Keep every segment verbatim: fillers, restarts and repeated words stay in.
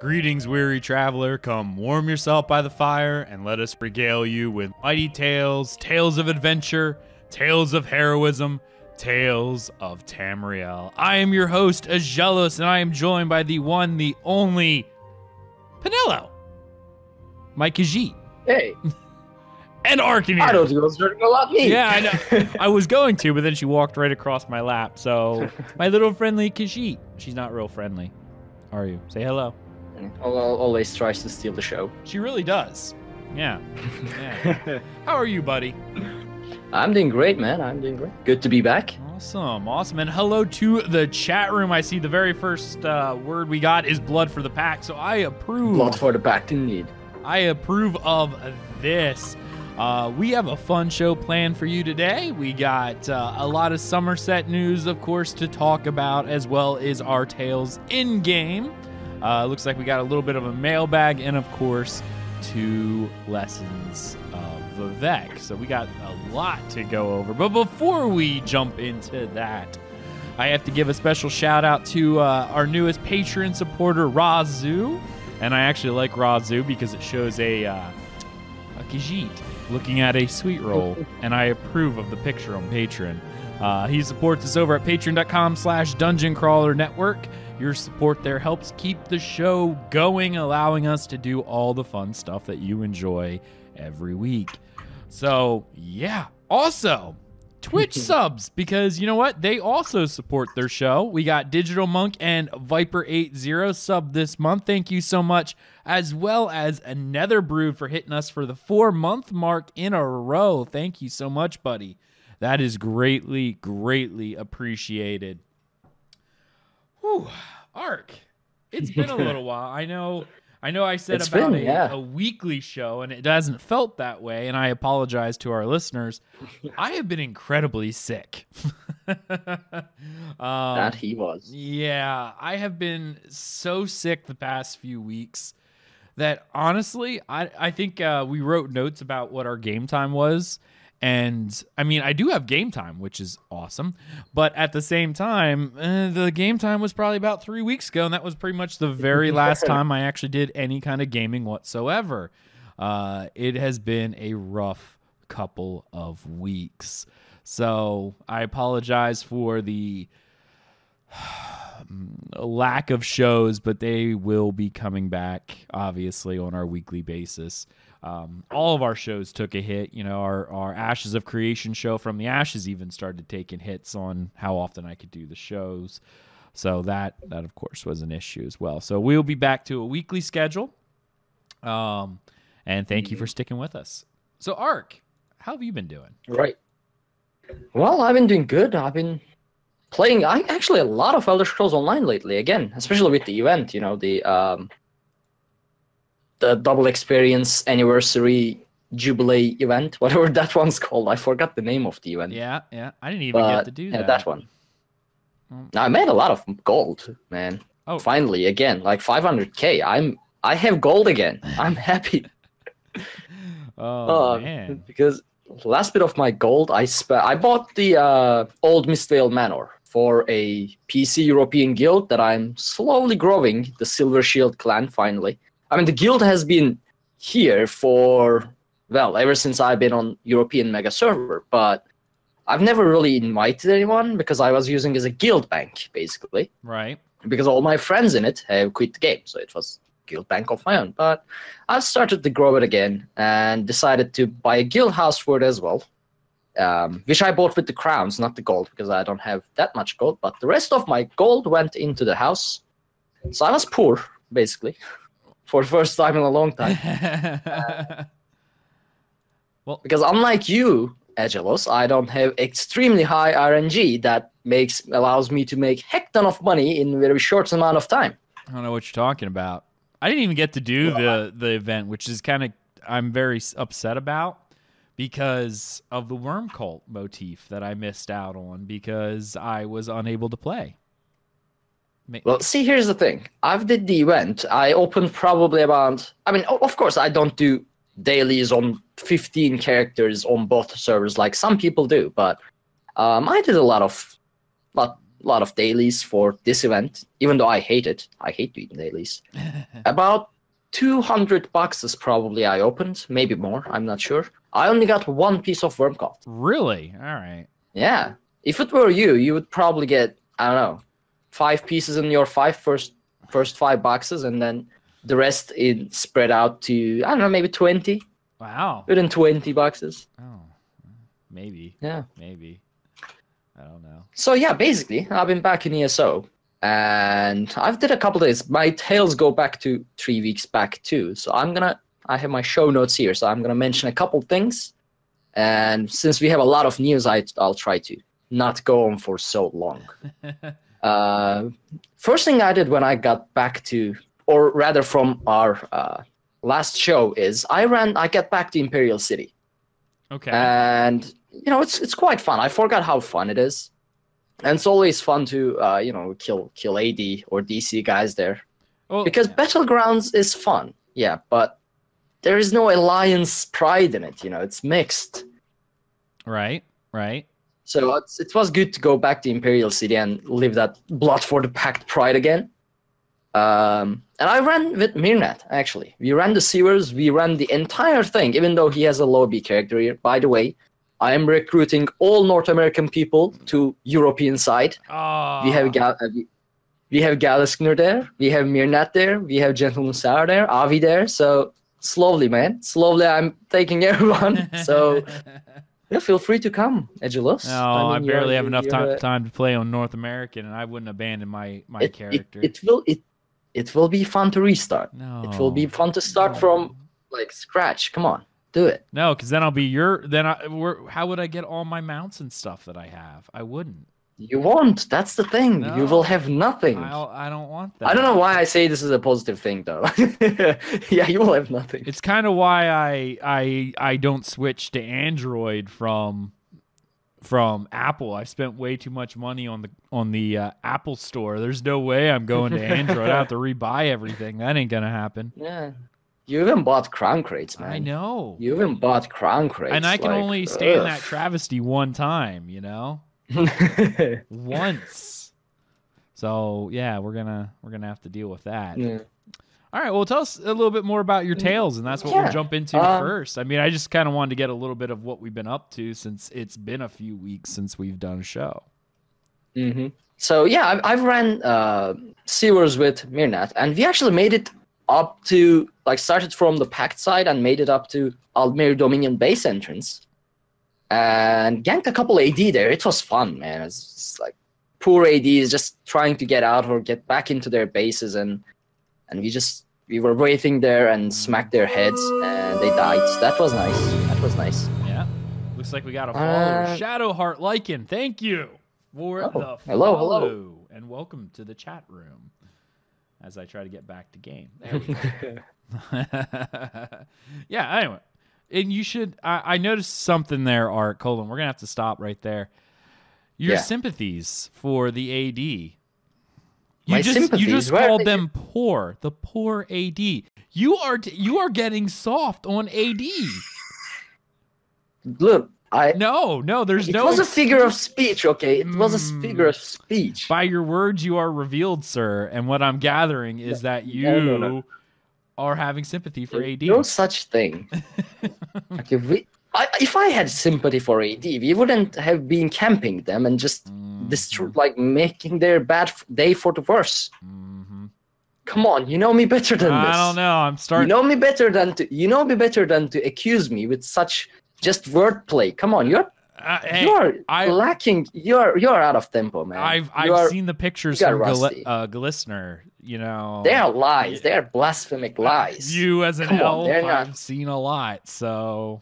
Greetings, weary traveler. Come warm yourself by the fire, and let us regale you with mighty tales, tales of adventure, tales of heroism, tales of Tamriel. I am your host, Aggelos, and I am joined by the one, the only, Pinello, my Khajiit. Hey. And Arkhaniir. I don't know, starting to love me. Yeah, I know. I was going to, but then she walked right across my lap. So, my little friendly Khajiit. She's not real friendly, are you? Say hello. Always tries to steal the show. She really does. Yeah. Yeah. How are you, buddy? I'm doing great, man. I'm doing great. Good to be back. Awesome. Awesome. And hello to the chat room. I see the very first uh, word we got is blood for the pact. So I approve. Blood for the pact, indeed. I approve of this. Uh, we have a fun show planned for you today. We got uh, a lot of Summerset news, of course, to talk about, as well as our tales in-game. Uh, looks like we got a little bit of a mailbag, and of course, two lessons of Vivec. So we got a lot to go over. But before we jump into that, I have to give a special shout out to uh, our newest Patreon supporter, Razu. And I actually like Razu because it shows a, uh, a Khajiit looking at a sweet roll, and I approve of the picture on Patreon. Uh, he supports us over at patreon.com slash Dungeon Crawler Network. Your support there helps keep the show going, allowing us to do all the fun stuff that you enjoy every week. So, yeah. Also, Twitch subs, because you know what? They also support their show. We got Digital Monk and Viper eighty sub this month. Thank you so much. As well as Another Brood for hitting us for the four-month mark in a row. Thank you so much, buddy. That is greatly, greatly appreciated. Whew. Ark, it's been a little while. I know I know. I said it's about been, a, yeah. a weekly show, and it hasn't felt that way, and I apologize to our listeners. I have been incredibly sick. um, that he was. Yeah, I have been so sick the past few weeks that, honestly, I, I think uh, we wrote notes about what our game time was. And, I mean, I do have game time, which is awesome. But at the same time, eh, the game time was probably about three weeks ago, and that was pretty much the very last time I actually did any kind of gaming whatsoever. Uh, it has been a rough couple of weeks. So I apologize for the lack of shows, but they will be coming back, obviously, on our weekly basis. Um, all of our shows took a hit. You know, our, our Ashes of Creation show, From the Ashes, even started taking hits on how often I could do the shows. So that, that of course, was an issue as well. So we'll be back to a weekly schedule. Um, and thank you for sticking with us. So, Ark, how have you been doing? Right. Well, I've been doing good. I've been playing I, actually a lot of Elder Scrolls Online lately, again, especially with the event, you know, the... Um, the double experience anniversary jubilee event, whatever that one's called. I forgot the name of the event. Yeah, yeah. I didn't even but, get to do that. Yeah, that one. Mm. I made a lot of gold, man. Oh. Finally, again, like five hundred K. I'm I have gold again. I'm happy. oh uh, man. Because last bit of my gold, I sp- I bought the uh, Old Mistvale Manor for a P C European guild that I'm slowly growing, the Silver Shield clan, finally. I mean, the guild has been here for, well, ever since I've been on European Mega Server, but I've never really invited anyone because I was using it as a guild bank, basically. Right. Because all my friends in it have quit the game, so it was guild bank of my own. But I started to grow it again and decided to buy a guild house for it as well, um, which I bought with the crowns, not the gold, because I don't have that much gold. But the rest of my gold went into the house, so I was poor, basically. For the first time in a long time. uh, well, because unlike you, Aggelos, I don't have extremely high R N G that makes allows me to make a heck ton of money in a very short amount of time. I don't know what you're talking about. I didn't even get to do well, the, the event, which is kind of I'm very upset about because of the Worm Cult motif that I missed out on because I was unable to play. Well, see, here's the thing. I've did the event. I opened probably about... I mean, of course, I don't do dailies on fifteen characters on both servers like some people do, but um, I did a lot of... But a lot of dailies for this event, even though I hate it. I hate doing dailies. About two hundred boxes probably I opened, maybe more, I'm not sure. I only got one piece of Worm Cult. Really? All right. Yeah. If it were you, you would probably get, I don't know, five pieces in your five first, first five boxes, and then the rest in spread out to, I don't know, maybe twenty. Wow. Within twenty boxes. Oh, maybe. Yeah. Maybe. I don't know. So yeah, basically, I've been back in E S O, and I've did a couple days. My tales go back to three weeks back too. So I'm gonna, I have my show notes here, so I'm gonna mention a couple things. And since we have a lot of news, I, I'll try to not go on for so long. uh, first thing I did when I got back to, or rather from our uh, last show, is I ran. I get back to Imperial City. Okay. And you know, it's it's quite fun. I forgot how fun it is, and it's always fun to uh, you know kill kill A D or D C guys there, well, because yeah. Battlegrounds is fun, yeah. But there is no alliance pride in it. You know, it's mixed. Right, right. So it's, it was good to go back to Imperial City and live that blood for the pact pride again. Um, and I ran with Mirnat, actually. We ran the sewers. We ran the entire thing, even though he has a low B character here, by the way. I am recruiting all North American people to European side. Oh. We have Gal we have Galisner there. We have Mirnat there. We have Gentleman Sour there. Avi there. So slowly, man. Slowly, I'm taking everyone. So yeah, feel free to come, Aggelos. No, I, mean, I barely have enough time, time to play on North American, and I wouldn't abandon my my it, character. It, it will it it will be fun to restart. No. It will be fun to start no. from like scratch. Come on. Do it. No, because then I'll be your. Then I. We're, how would I get all my mounts and stuff that I have? I wouldn't. You won't. That's the thing. No. You will have nothing. I'll, I don't want that. I don't know why I say this is a positive thing though. Yeah, you will have nothing. It's kind of why I I I don't switch to Android from from Apple. I spent way too much money on the on the uh, Apple Store. There's no way I'm going to Android. I have to rebuy everything. That ain't gonna happen. Yeah. You even bought crown crates, man. I know. You even bought crown crates. And I can like, only stand ugh. that travesty one time, you know? Once. So, yeah, we're gonna we're gonna have to deal with that. Yeah. All right, well, tell us a little bit more about your tales, and that's what yeah. we'll jump into uh, first. I mean, I just kind of wanted to get a little bit of what we've been up to since it's been a few weeks since we've done a show. Mm-hmm. So, yeah, I've, I've ran uh, Sewers with Mirnat, and we actually made it up to, like, started from the Pact side and made it up to Aldmeri Dominion base entrance and ganked a couple A D there. It was fun, man. It's just like poor A D is just trying to get out or get back into their bases, and and we just we were waiting there and smacked their heads and they died. So that was nice. That was nice. Yeah. Looks like we got a follower. Uh, Shadowheart Lycan, thank you for oh, the follow. Hello, hello. And welcome to the chat room. As I try to get back to game. There we go. Yeah, anyway. And you should... I, I noticed something there, Art. Colin, we're going to have to stop right there. Your yeah. sympathies for the A D. You My just, sympathies? You just Where called them poor. The poor A D. You are, you are getting soft on A D. Look. I, no, no, there's it no... It was a figure of speech, okay? It mm. was a figure of speech. By your words, you are revealed, sir. And what I'm gathering is no, that you no, no, no. are having sympathy for There's A D. No such thing. Okay, we, I, if I had sympathy for A D, we wouldn't have been camping them and just mm. distru- like making their bad day for the worse. Mm-hmm. Come on, you know me better than I this. I don't know, I'm starting... You know me better than to, you know me better than to accuse me with such... Just wordplay. Come on, you're uh, hey, you're I, lacking. You're you're out of tempo, man. I've I've you're, seen the pictures from Gal, uh, Galisner. You know, they are lies. They are blasphemic lies. You as an Come elf, on, I've not... seen a lot. So,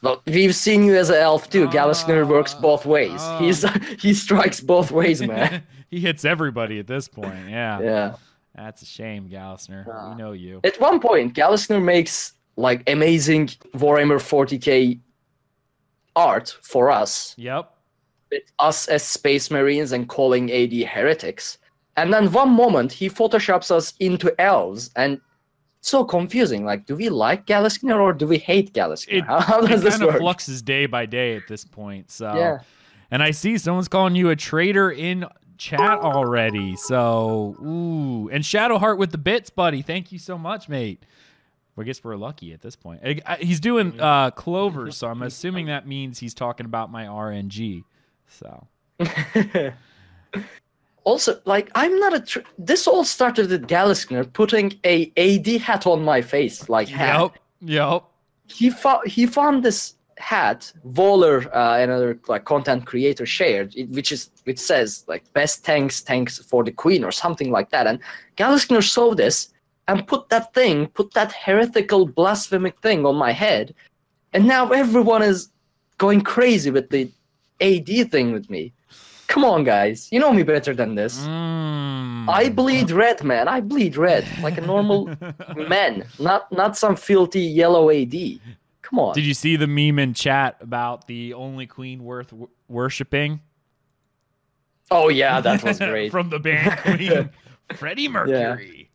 look, we've seen you as an elf too. Uh, Galisner works both ways. Uh, He's he strikes both ways, man. He hits everybody at this point. Yeah, yeah. That's a shame, Galisner. Uh, we know you. At one point, Galisner makes. Like amazing Warhammer forty K art for us. Yep. With us as Space Marines and calling A D heretics. And then one moment he photoshops us into elves, and it's so confusing. Like, do we like Galisner or do we hate Galisner? It, How, how does it this kind work? Of fluxes day by day at this point. So yeah. And I see someone's calling you a traitor in chat already, so ooh. And Shadowheart with the bits, buddy. Thank you so much, mate. Well, I guess we're lucky at this point. I, I, he's doing uh, Clover, so I'm assuming that means he's talking about my R N G. So. Also, like, I'm not a... Tr this all started with Galisner putting a A D hat on my face, like, hat. Yep, yep. He, fo he found this hat, Voller, uh, another, like, content creator shared, which is which says, like, best tanks, tanks for the queen or something like that. And Galisner saw this and put that thing, put that heretical, blasphemic thing on my head. And now everyone is going crazy with the A D thing with me. Come on, guys. You know me better than this. Mm. I bleed red, man. I bleed red. Like a normal man. Not, not some filthy yellow A D. Come on. Did you see the meme in chat about the only queen worth worshipping? Oh, yeah. That was great. From the band Queen, Freddie Mercury. Yeah.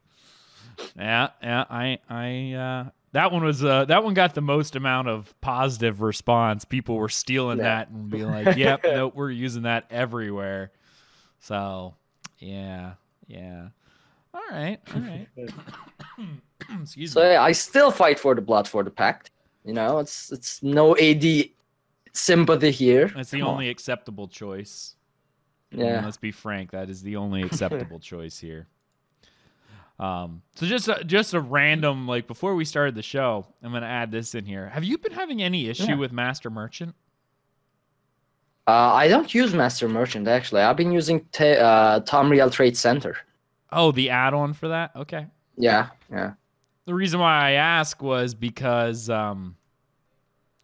Yeah, yeah, I, I, uh, that one was, uh, that one got the most amount of positive response. People were stealing yeah. that and being like, "Yep, nope, we're using that everywhere." So, yeah, yeah. All right, all right. Excuse so, me. So yeah, I still fight for the blood for the pact. You know, it's it's no A D sympathy here. It's the Come only on. acceptable choice. Yeah. I mean, let's be frank. That is the only acceptable choice here. Um, so just a, just a random, like, before we started the show, I'm going to add this in here. Have you been having any issue yeah. with Master Merchant? Uh, I don't use Master Merchant, actually. I've been using uh, Tamriel Trade Center. Oh, the add-on for that? Okay. Yeah, yeah. The reason why I asked was because, um,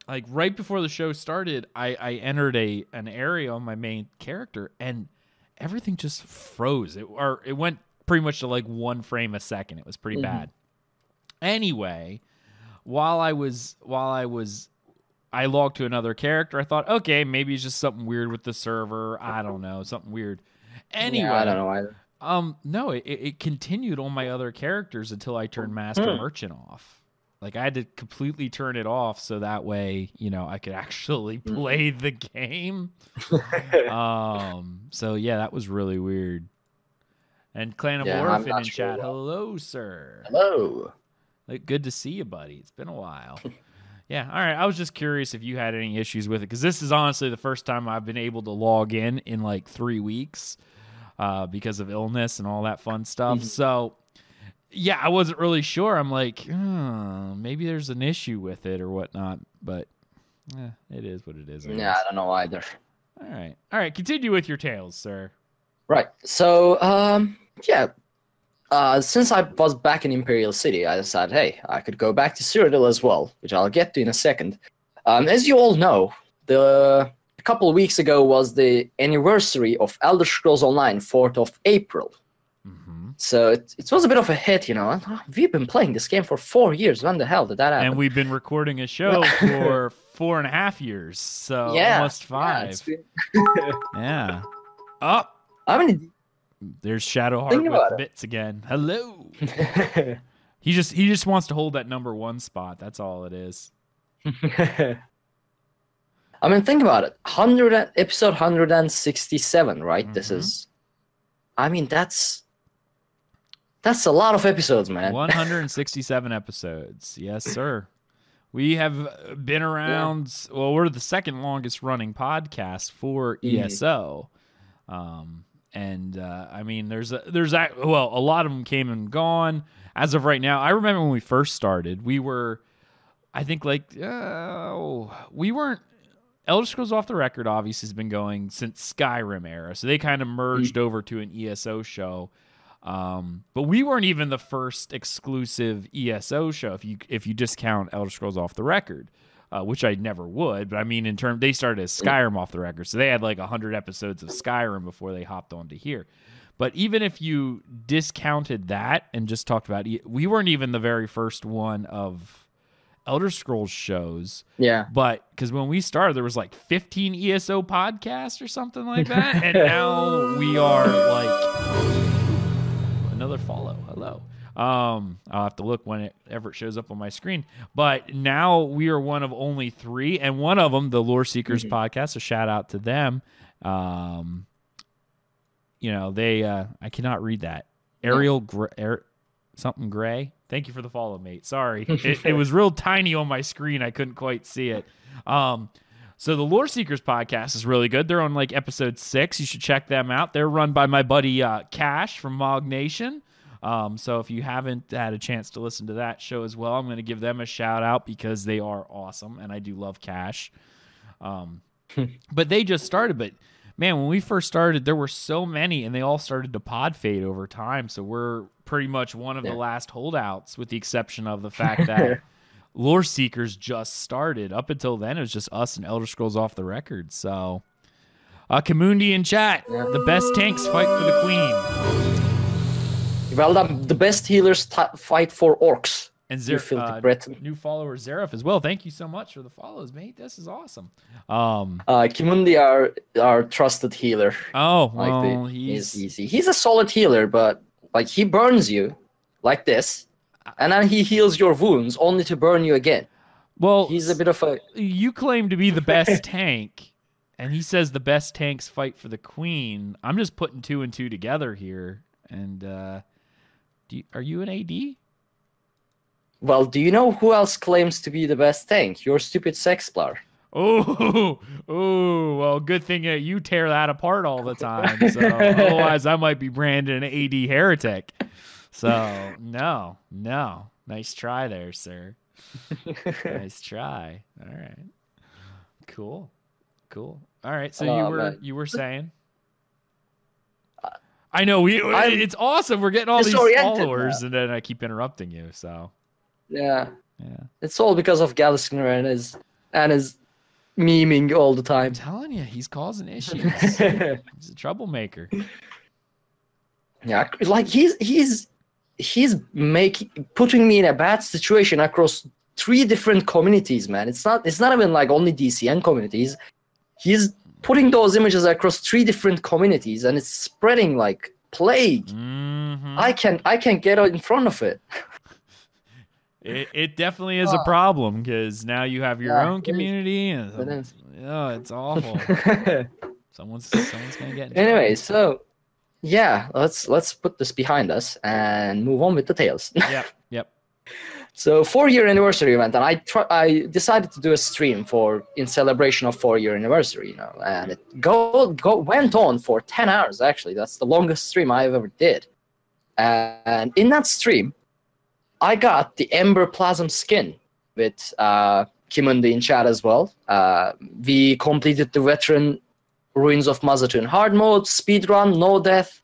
like, right before the show started, I, I entered a an area on my main character, and everything just froze. It, or it went... pretty much to like one frame a second. It was pretty mm-hmm. bad. Anyway, while I was, while I was, I logged to another character. I thought, okay, maybe it's just something weird with the server. I don't know. Something weird. Anyway. Yeah, I don't know either. Um, no, it, it continued on my other characters until I turned Master mm. Merchant off. Like, I had to completely turn it off so that way, you know, I could actually play mm. the game. um, so yeah, that was really weird. And Clan of yeah, Orphan in sure chat. Well. Hello, sir. Hello. Like, good to see you, buddy. It's been a while. Yeah. All right. I was just curious if you had any issues with it, because this is honestly the first time I've been able to log in in like three weeks uh, because of illness and all that fun stuff. Mm-hmm. So, yeah, I wasn't really sure. I'm like, hmm, maybe there's an issue with it or whatnot, but eh, it is what it is. I yeah, guess. I don't know either. All right. All right. Continue with your tales, sir. Right. So, um... yeah, uh, since I was back in Imperial City, I decided, hey, I could go back to Cyrodiil as well, which I'll get to in a second. Um, as you all know, the, a couple of weeks ago was the anniversary of Elder Scrolls Online, fourth of April. Mm-hmm. So it, it was a bit of a hit, you know. We've been playing this game for four years. When the hell did that happen? And we've been recording a show for four and a half years, so yeah, almost five. Yeah. It's been... yeah. Oh. I mean... There's Shadowheart with bits again. Hello. he just he just wants to hold that number one spot. That's all it is. I mean, think about it. Hundred episode one hundred sixty-seven, right? Mm-hmm. This is. I mean, that's that's a lot of episodes, man. one hundred sixty-seven episodes. Yes, sir. We have been around. Yeah. Well, we're the second longest running podcast for mm-hmm. E S O. Um. And, uh, I mean, there's, a, there's a, well, a lot of them came and gone. As of right now, I remember when we first started, we were, I think, like, uh, we weren't, Elder Scrolls Off the Record obviously has been going since Skyrim era, so they kind of merged over to an E S O show. Um, but we weren't even the first exclusive E S O show, if you, if you discount Elder Scrolls Off the Record. Uh, which I never would, but I mean, in terms, they started as Skyrim Off the Record, so they had like one hundred episodes of Skyrim before they hopped onto here. But even if you discounted that and just talked about it, we weren't even the very first one of Elder Scrolls shows. Yeah. But because when we started, there was like fifteen E S O podcasts or something like that, and now we are like another follow. Hello. Um, I'll have to look whenever it shows up on my screen. But now we are one of only three, and one of them, the Lore Seekers mm-hmm. podcast, so shout out to them. Um, you know, they, uh, I cannot read that. Ariel, Gr- Air, something gray. Thank you for the follow, mate. Sorry. it, it was real tiny on my screen. I couldn't quite see it. Um, so the Lore Seekers podcast is really good. They're on like episode six. You should check them out. They're run by my buddy, uh, Cash from Mog Nation. Um, so if you haven't had a chance to listen to that show as well, I'm going to give them a shout out because they are awesome. And I do love Cash. Um, but they just started, but man, when we first started, there were so many and they all started to pod fade over time. So we're pretty much one of yeah. the last holdouts, with the exception of the fact that Lore Seekers just started. Up until then, it was just us and Elder Scrolls Off the Record. So uh, Kimundi in chat, yeah. the best tanks fight for the queen. Well, the best healers fight for orcs. And Zeref, uh, new follower Zeref as well. Thank you so much for the follows, mate. This is awesome. Um, uh, Kimundi, our our trusted healer. Oh, like well, the, he's... he's easy. He's a solid healer, but like he burns you like this, and then he heals your wounds only to burn you again. Well, he's a bit of a. You claim to be the best tank, and he says the best tanks fight for the queen. I'm just putting two and two together here, and. Uh... Are you an A D? Well, do you know who else claims to be the best tank? Your stupid sexplar. Oh, oh, well, good thing that you tear that apart all the time. So otherwise, I might be branded an A D heretic. So no, no. Nice try there, sir. Nice try. All right. Cool. Cool. All right. So oh, you were man. you were saying. I know we. I'm it's awesome. We're getting all these followers, now. And then I keep interrupting you. So, yeah, yeah. It's all because of Galisner and his and his memeing all the time. I'm telling you, he's causing issues. He's a troublemaker. Yeah, like he's he's he's making putting me in a bad situation across three different communities, man. It's not it's not even like only D C N communities. He's putting those images across three different communities, and it's spreading like plague. Mm-hmm. I can I can get in front of it. it it definitely is uh, a problem, because now you have your yeah, own community, and oh, it's, oh, it's awful. someone's someone's gonna get. In anyway, so yeah, let's let's put this behind us and move on with the tales. Yep. Yep. So four-year anniversary event, and I try, I decided to do a stream for in celebration of four-year anniversary, you know, and it go go went on for ten hours actually. That's the longest stream I've ever did, and in that stream, I got the Ember Plasm skin with uh, Kimundi in chat as well. Uh, we completed the veteran Ruins of Mazzatun hard mode, speed run, no death,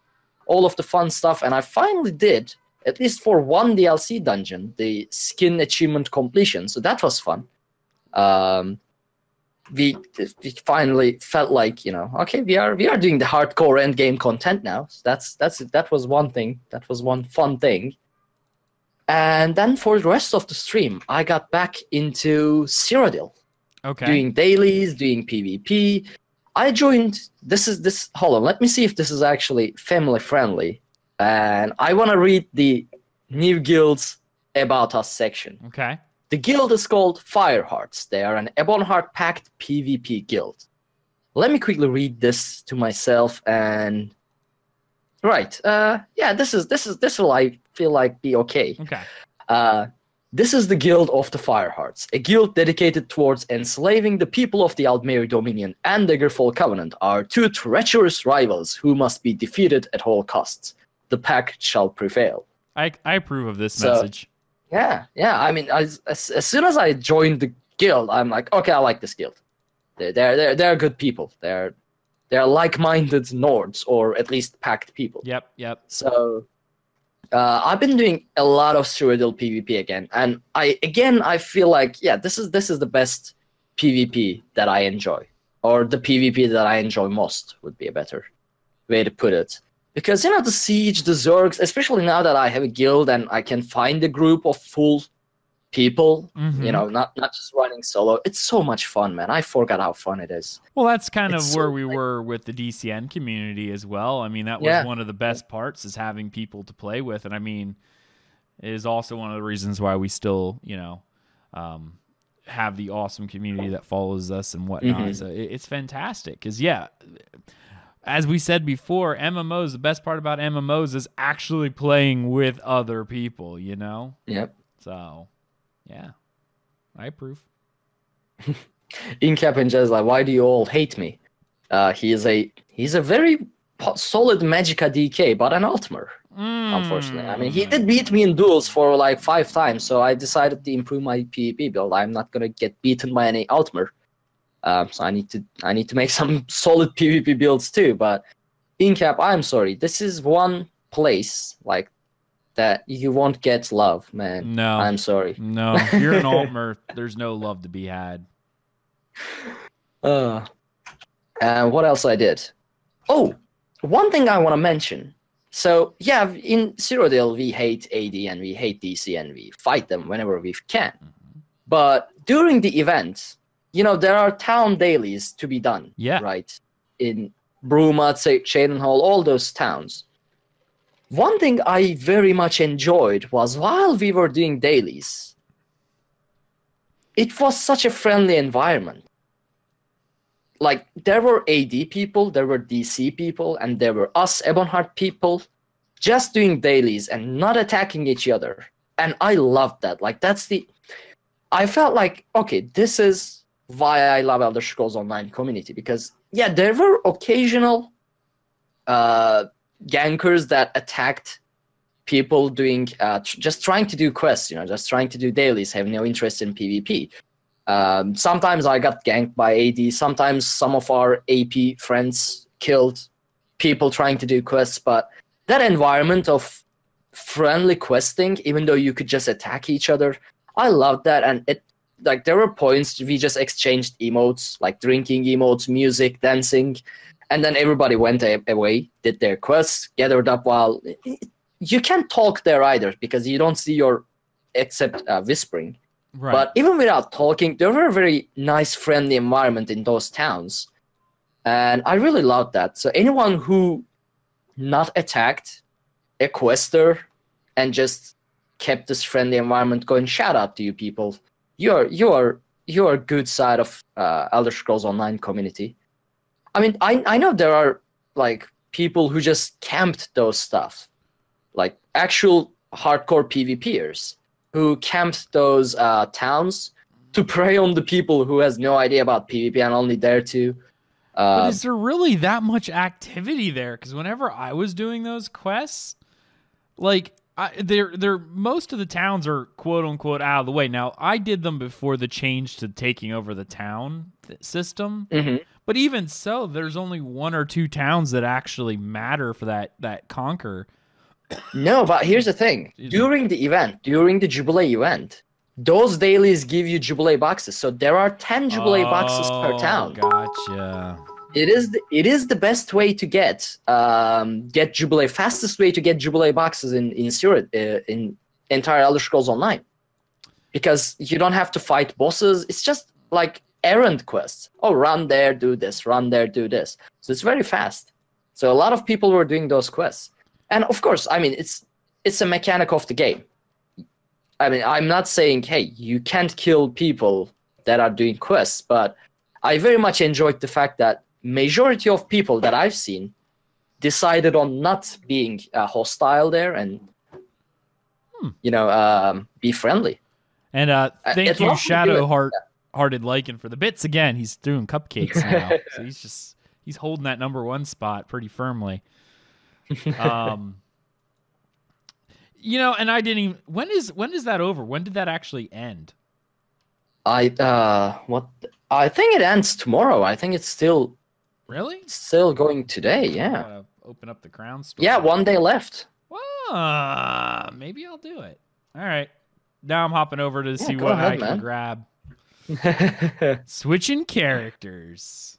all of the fun stuff, and I finally did. At least for one D L C dungeon, the skin achievement completion. So that was fun. Um, we, we finally felt like, you know, okay, we are we are doing the hardcore end game content now. So that's that's that was one thing. That was one fun thing. And then for the rest of the stream, I got back into Cyrodiil. Okay. Doing dailies, doing PvP. I joined. This is this. Hold on. Let me see if this is actually family friendly. And I want to read the new guild's About Us section. Okay. The guild is called Firehearts. They are an Ebonheart Pact PvP guild. Let me quickly read this to myself and... Right. Uh, yeah, this is this is this will I feel like be okay. Okay. Uh, this is the guild of the Firehearts, a guild dedicated towards enslaving the people of the Aldmeri Dominion and the Daggerfall Covenant, our two treacherous rivals who must be defeated at all costs. The pact shall prevail. I, I approve of this so, message. Yeah, yeah. I mean, as, as as soon as I joined the guild, I'm like, okay, I like this guild. They're they're they're good people. They're they're like-minded Nords, or at least pact people. Yep, yep. So uh, I've been doing a lot of Cyrodiil PvP again, and I again I feel like yeah, this is this is the best PvP that I enjoy, or the PvP that I enjoy most would be a better way to put it. Because, you know, the Siege, the Zergs, especially now that I have a guild and I can find a group of full people, mm-hmm. you know, not, not just running solo. It's so much fun, man. I forgot how fun it is. Well, that's kind it's of where so, we like, were with the D C N community as well. I mean, that was yeah. one of the best parts is having people to play with. And, I mean, it is also one of the reasons why we still, you know, um, have the awesome community that follows us and whatnot. Mm-hmm. So it, it's fantastic because, yeah... as we said before, M M Os, the best part about M M Os is actually playing with other people, you know? Yep. So, yeah. I approve. Incap and Jez, like, why do you all hate me? Uh, he is a he's a very solid Magicka D K, but an Altmer, mm. unfortunately. I mean, he did beat me in duels for like five times, so I decided to improve my PvP build. I'm not gonna get beaten by any Altmer, um, so I need to I need to make some solid PvP builds too. But Incap, I'm sorry, this is one place like that you won't get love, man. No, I'm sorry. No, if you're an Altmer, there's no love to be had. Uh. And what else I did? Oh, one thing I want to mention. So, yeah, in Cyrodiil, we hate A D and we hate D C and we fight them whenever we can. Mm-hmm. But during the event, you know, there are town dailies to be done, yeah. right? In Bruma, Shadenhall, all those towns. One thing I very much enjoyed was while we were doing dailies, it was such a friendly environment. Like, there were A D people, there were D C people, and there were us, Ebonheart people, just doing dailies and not attacking each other. And I loved that. Like, that's the... I felt like, okay, this is why I love Elder Scrolls Online community. Because, yeah, there were occasional uh, gankers that attacked people doing... Uh, tr just trying to do quests, you know, just trying to do dailies, have no interest in PvP. Um, sometimes I got ganked by A D, sometimes some of our A P friends killed people trying to do quests, but that environment of friendly questing, even though you could just attack each other, I loved that. And it, like, there were points we just exchanged emotes, like drinking emotes, music, dancing, and then everybody went away, did their quests, gathered up while... You can't talk there either, because you don't see your... except uh, whispering. Right. But even without talking, there were a very nice, friendly environment in those towns. And I really loved that. So anyone who not attacked a quester and just kept this friendly environment going, shout out to you people. You're you're you're a good side of uh, Elder Scrolls Online community. I mean, I, I know there are like people who just camped those stuff. Like actual hardcore PvPers. Who camped those uh, towns to prey on the people who has no idea about PvP and only there to. Uh, but is there really that much activity there? Because whenever I was doing those quests, like I, they're they're most of the towns are quote unquote out of the way. Now I did them before the change to taking over the town system, mm-hmm. but even so, there's only one or two towns that actually matter for that that conquer. No, but here's the thing. During the event, during the Jubilee event, those dailies give you Jubilee boxes. So there are ten Jubilee oh, boxes per town. Gotcha. It is the, it is the best way to get um get Jubilee, fastest way to get Jubilee boxes in in in, in entire Elder Scrolls Online, because you don't have to fight bosses. It's just like errand quests. Oh, run there, do this. Run there, do this. So it's very fast. So a lot of people were doing those quests. And of course, I mean, it's it's a mechanic of the game. I mean, I'm not saying, hey, you can't kill people that are doing quests, but I very much enjoyed the fact that majority of people that I've seen decided on not being uh, hostile there and, hmm. you know, um, be friendly. And uh, thank uh, you, Shadow-Hearted Lycan, for the bits again. He's doing cupcakes now. So he's just he's holding that number one spot pretty firmly. um, you know, and I didn't even, when is, when is that over? When did that actually end? I, uh, what, I think it ends tomorrow. I think it's still, really? Still going today. Yeah. Gotta open up the crown store. Yeah. One day left. Well, maybe I'll do it. All right. Now I'm hopping over to yeah, see what ahead, I man. can grab. Switching characters.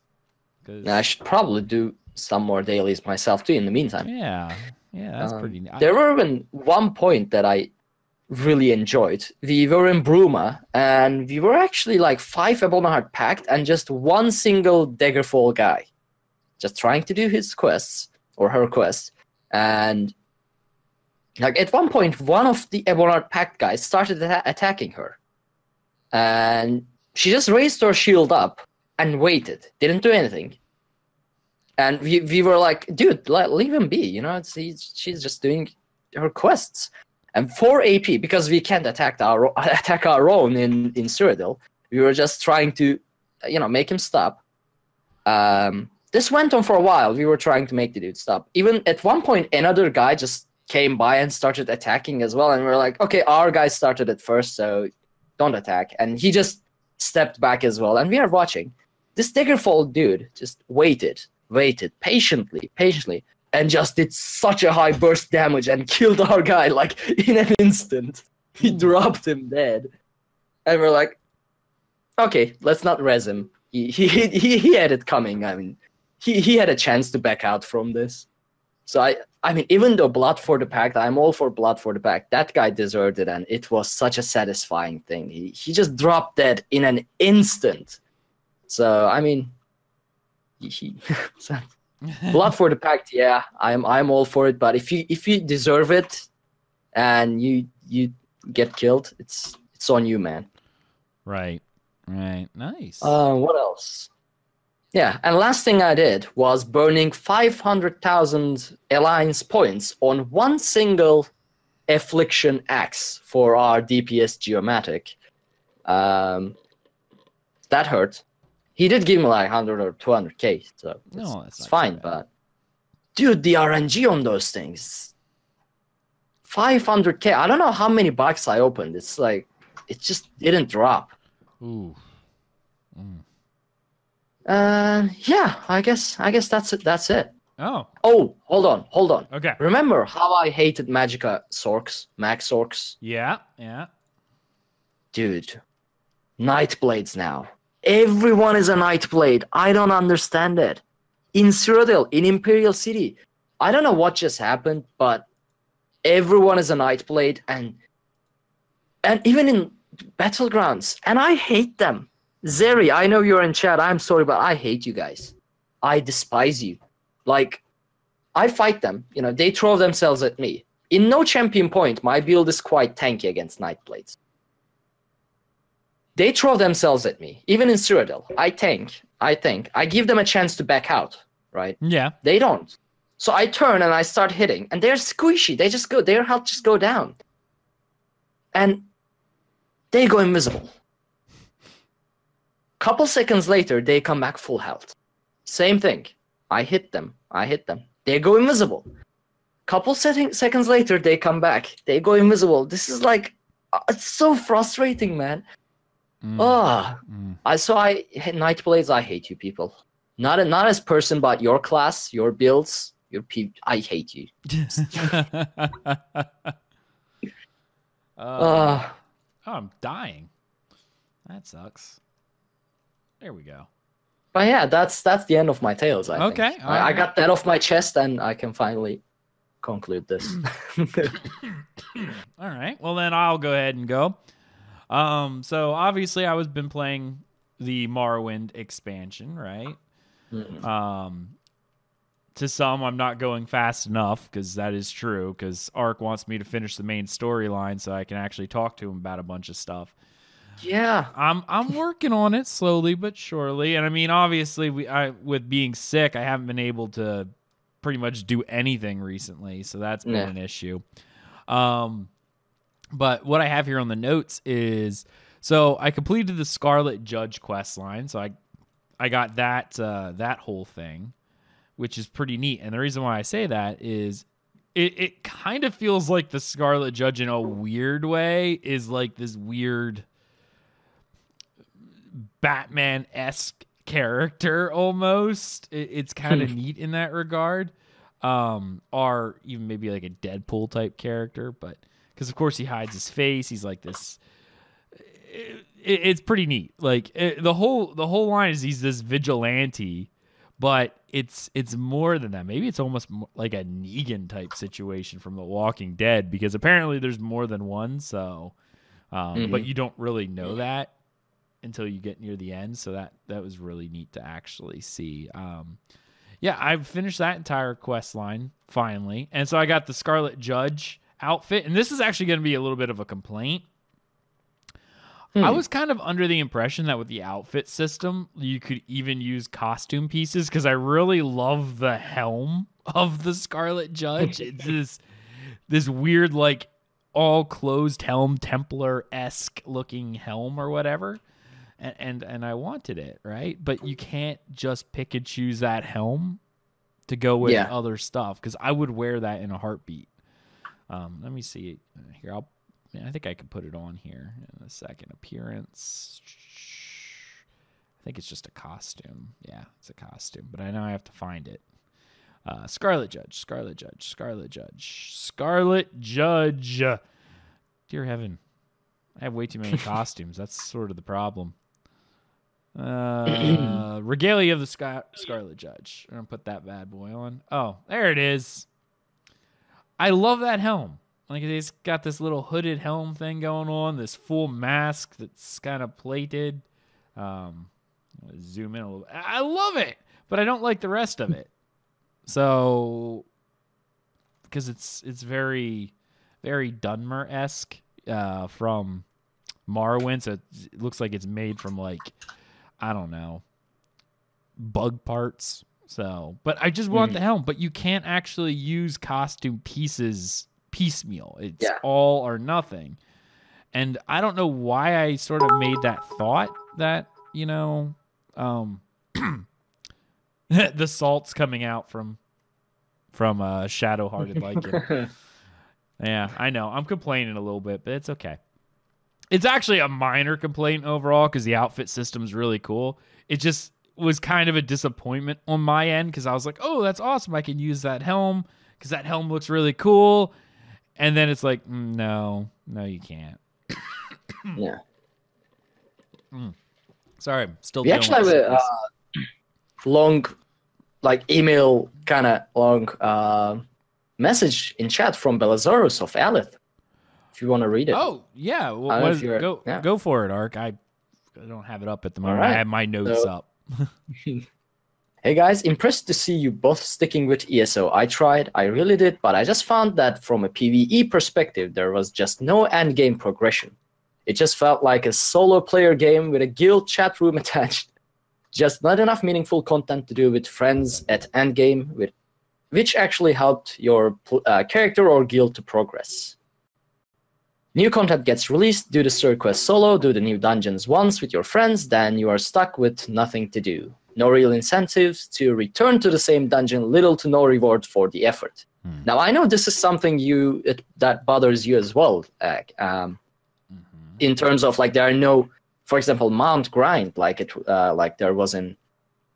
Yeah, I should probably do some more dailies myself too in the meantime. Yeah, yeah, that's um, pretty nice. There were even one point that I really enjoyed. We were in Bruma, and we were actually like five Ebonheart Pact and just one single Daggerfall guy, just trying to do his quests or her quests. And like at one point, one of the Ebonheart Pact guys started at attacking her, and she just raised her shield up and waited, didn't do anything. And we, we were like, dude, let, leave him be. You know, it's, he's, she's just doing her quests. And for A P, because we can't attack our attack our own in in Cyrodiil, we were just trying to, you know, make him stop. Um, this went on for a while. We were trying to make the dude stop. Even at one point, another guy just came by and started attacking as well. And we were like, okay, our guy started at first, so don't attack. And he just stepped back as well. And we are watching. This Daggerfall dude just waited, waited patiently, patiently. And just did such a high burst damage and killed our guy, like, in an instant. He dropped him dead. And we're like, okay, let's not res him. He, he, he, he had it coming. I mean, he, he had a chance to back out from this. So, I, I mean, even though Blood for the Pact, I'm all for Blood for the Pact. That guy deserved it, and it was such a satisfying thing. He, he just dropped dead in an instant. So, I mean... He... he so, Blood for the Pact, yeah, I'm I'm all for it. But if you if you deserve it, and you you get killed, it's it's on you, man. Right, right, nice. Uh, what else? Yeah, and last thing I did was burning five hundred thousand alliance points on one single affliction axe for our D P S geomatic. Um, that hurt. He did give me like one hundred or two hundred K, so it's, no, it's fine. But dude, the R N G on those things, five hundred K. I don't know how many bucks I opened. It's like it just didn't drop. Ooh. Mm. Uh, yeah. I guess. I guess that's it. That's it. Oh. Oh, hold on, hold on. Okay. Remember how I hated Magicka Sorks, Mag Sorks? Yeah, yeah. Dude, Nightblades now. Everyone is a Nightblade. I don't understand it. In Cyrodiil, in Imperial City, I don't know what just happened, but everyone is a Nightblade, and and even in Battlegrounds, and I hate them. Zeri, I know you're in chat. I'm sorry, but I hate you guys. I despise you. Like, I fight them. You know, they throw themselves at me. In no champion point, my build is quite tanky against Nightblades. They throw themselves at me, even in Cyrodiil. I tank, I think. I give them a chance to back out, right? Yeah. They don't. So I turn and I start hitting, and they're squishy. They just go, their health just go down. And they go invisible. Couple seconds later, they come back full health. Same thing. I hit them, I hit them. They go invisible. Couple setting, seconds later, they come back. They go invisible. This is like, it's so frustrating, man. Mm. Oh, mm. I so I Nightblades. I hate you people. Not a, not as person, but your class, your builds, your people. I hate you. uh, uh, oh, I'm dying. That sucks. There we go. But yeah, that's that's the end of my tales. I okay, think. I, right. I got that off my chest, and I can finally conclude this. All right. Well, then I'll go ahead and go. Um, so obviously I was been playing the Morrowind expansion, right? Mm-hmm. Um, to some, I'm not going fast enough, because that is true, because Ark wants me to finish the main storyline so I can actually talk to him about a bunch of stuff. Yeah. I'm I'm working on it slowly but surely. And I mean, obviously we I with being sick, I haven't been able to pretty much do anything recently, so that's been yeah. an issue. Um But what I have here on the notes is, so I completed the Scarlet Judge quest line, so I, I got that uh, that whole thing, which is pretty neat. And the reason why I say that is, it it kind of feels like the Scarlet Judge in a weird way is like this weird Batman-esque character almost. It, it's kind of neat in that regard, um, or even maybe like a Deadpool type character, but. Because, of course, he hides his face. He's like this. It, it, it's pretty neat. Like, it, the whole the whole line is he's this vigilante, but it's it's more than that. Maybe it's almost like a Negan-type situation from The Walking Dead, because apparently there's more than one, so... Um, mm-hmm. But you don't really know that until you get near the end, so that, that was really neat to actually see. Um, yeah, I've finished that entire quest line, finally. And so I got the Scarlet Judge outfit, and this is actually going to be a little bit of a complaint. Hmm. I was kind of under the impression that with the outfit system, you could even use costume pieces, because I really love the helm of the Scarlet Judge. It's this this weird, like, all-closed helm, Templar-esque looking helm or whatever, and, and, and I wanted it, right? But you can't just pick and choose that helm to go with yeah. other stuff, because I would wear that in a heartbeat. Um, let me see. Here, I'll... I think I could put it on here in a second. Appearance. I think it's just a costume. Yeah, it's a costume. But I know I have to find it. Uh, Scarlet Judge, Scarlet Judge, Scarlet Judge, Scarlet Judge. Dear heaven, I have way too many costumes. That's sort of the problem. Uh, Regalia of the Scar- Scarlet Judge. I'm going to put that bad boy on. Oh, there it is. I love that helm. Like, it's got this little hooded helm thing going on, this full mask that's kind of plated. Um, zoom in a little bit. I love it, but I don't like the rest of it. So, because it's it's very, very Dunmer-esque uh, from Morrowind, so it looks like it's made from, like, I don't know, bug parts. So, but I just want mm. the helm. But you can't actually use costume pieces piecemeal. It's yeah. all or nothing. And I don't know why I sort of made that thought that, you know, um, the salt's coming out from from uh, Shadow-Hearted Lycan. Yeah, I know. I'm complaining a little bit, but it's okay. It's actually a minor complaint overall, because the outfit system's really cool. It just was kind of a disappointment on my end, because I was like, oh, that's awesome. I can use that helm, because that helm looks really cool. And then it's like, mm, no, no, you can't. Yeah. Mm. Sorry, I'm still. We actually have a uh, long, like, email kind of long uh, message in chat from Belazarus of Aleth. If you want to read it. Oh yeah, well, what is, go yeah. go for it, Ark. I, I don't have it up at the moment. Right. I have my notes so. up. Hey guys, impressed to see you both sticking with E S O. I tried, I really did, but I just found that from a PvE perspective, there was just no endgame progression. It just felt like a solo player game with a guild chat room attached. Just not enough meaningful content to do with friends at endgame, with, which actually helped your uh, character or guild to progress. New content gets released, do the story quest solo, do the new dungeons once with your friends, then you are stuck with nothing to do. No real incentives to return to the same dungeon, little to no reward for the effort. Mm. Now, I know this is something you it, that bothers you as well, uh, um, mm-hmm. in terms of, like, there are no, for example, mount grind, like it uh, like there was in,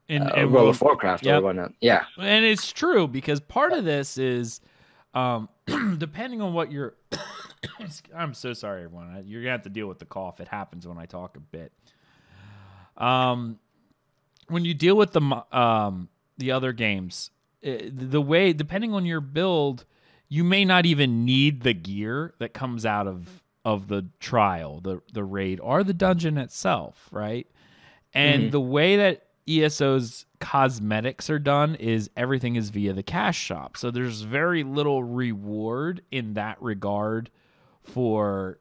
in uh, World World of Warcraft yep. or whatnot. Yeah. And it's true, because part of this is, um, depending on what you're... I'm so sorry, everyone. You're going to have to deal with the cough. It happens when I talk a bit. Um... When you deal with the um, the other games, the way, depending on your build, you may not even need the gear that comes out of, of the trial, the, the raid, or the dungeon itself, right? And mm-hmm. the way that E S O's cosmetics are done is everything is via the cash shop. So there's very little reward in that regard for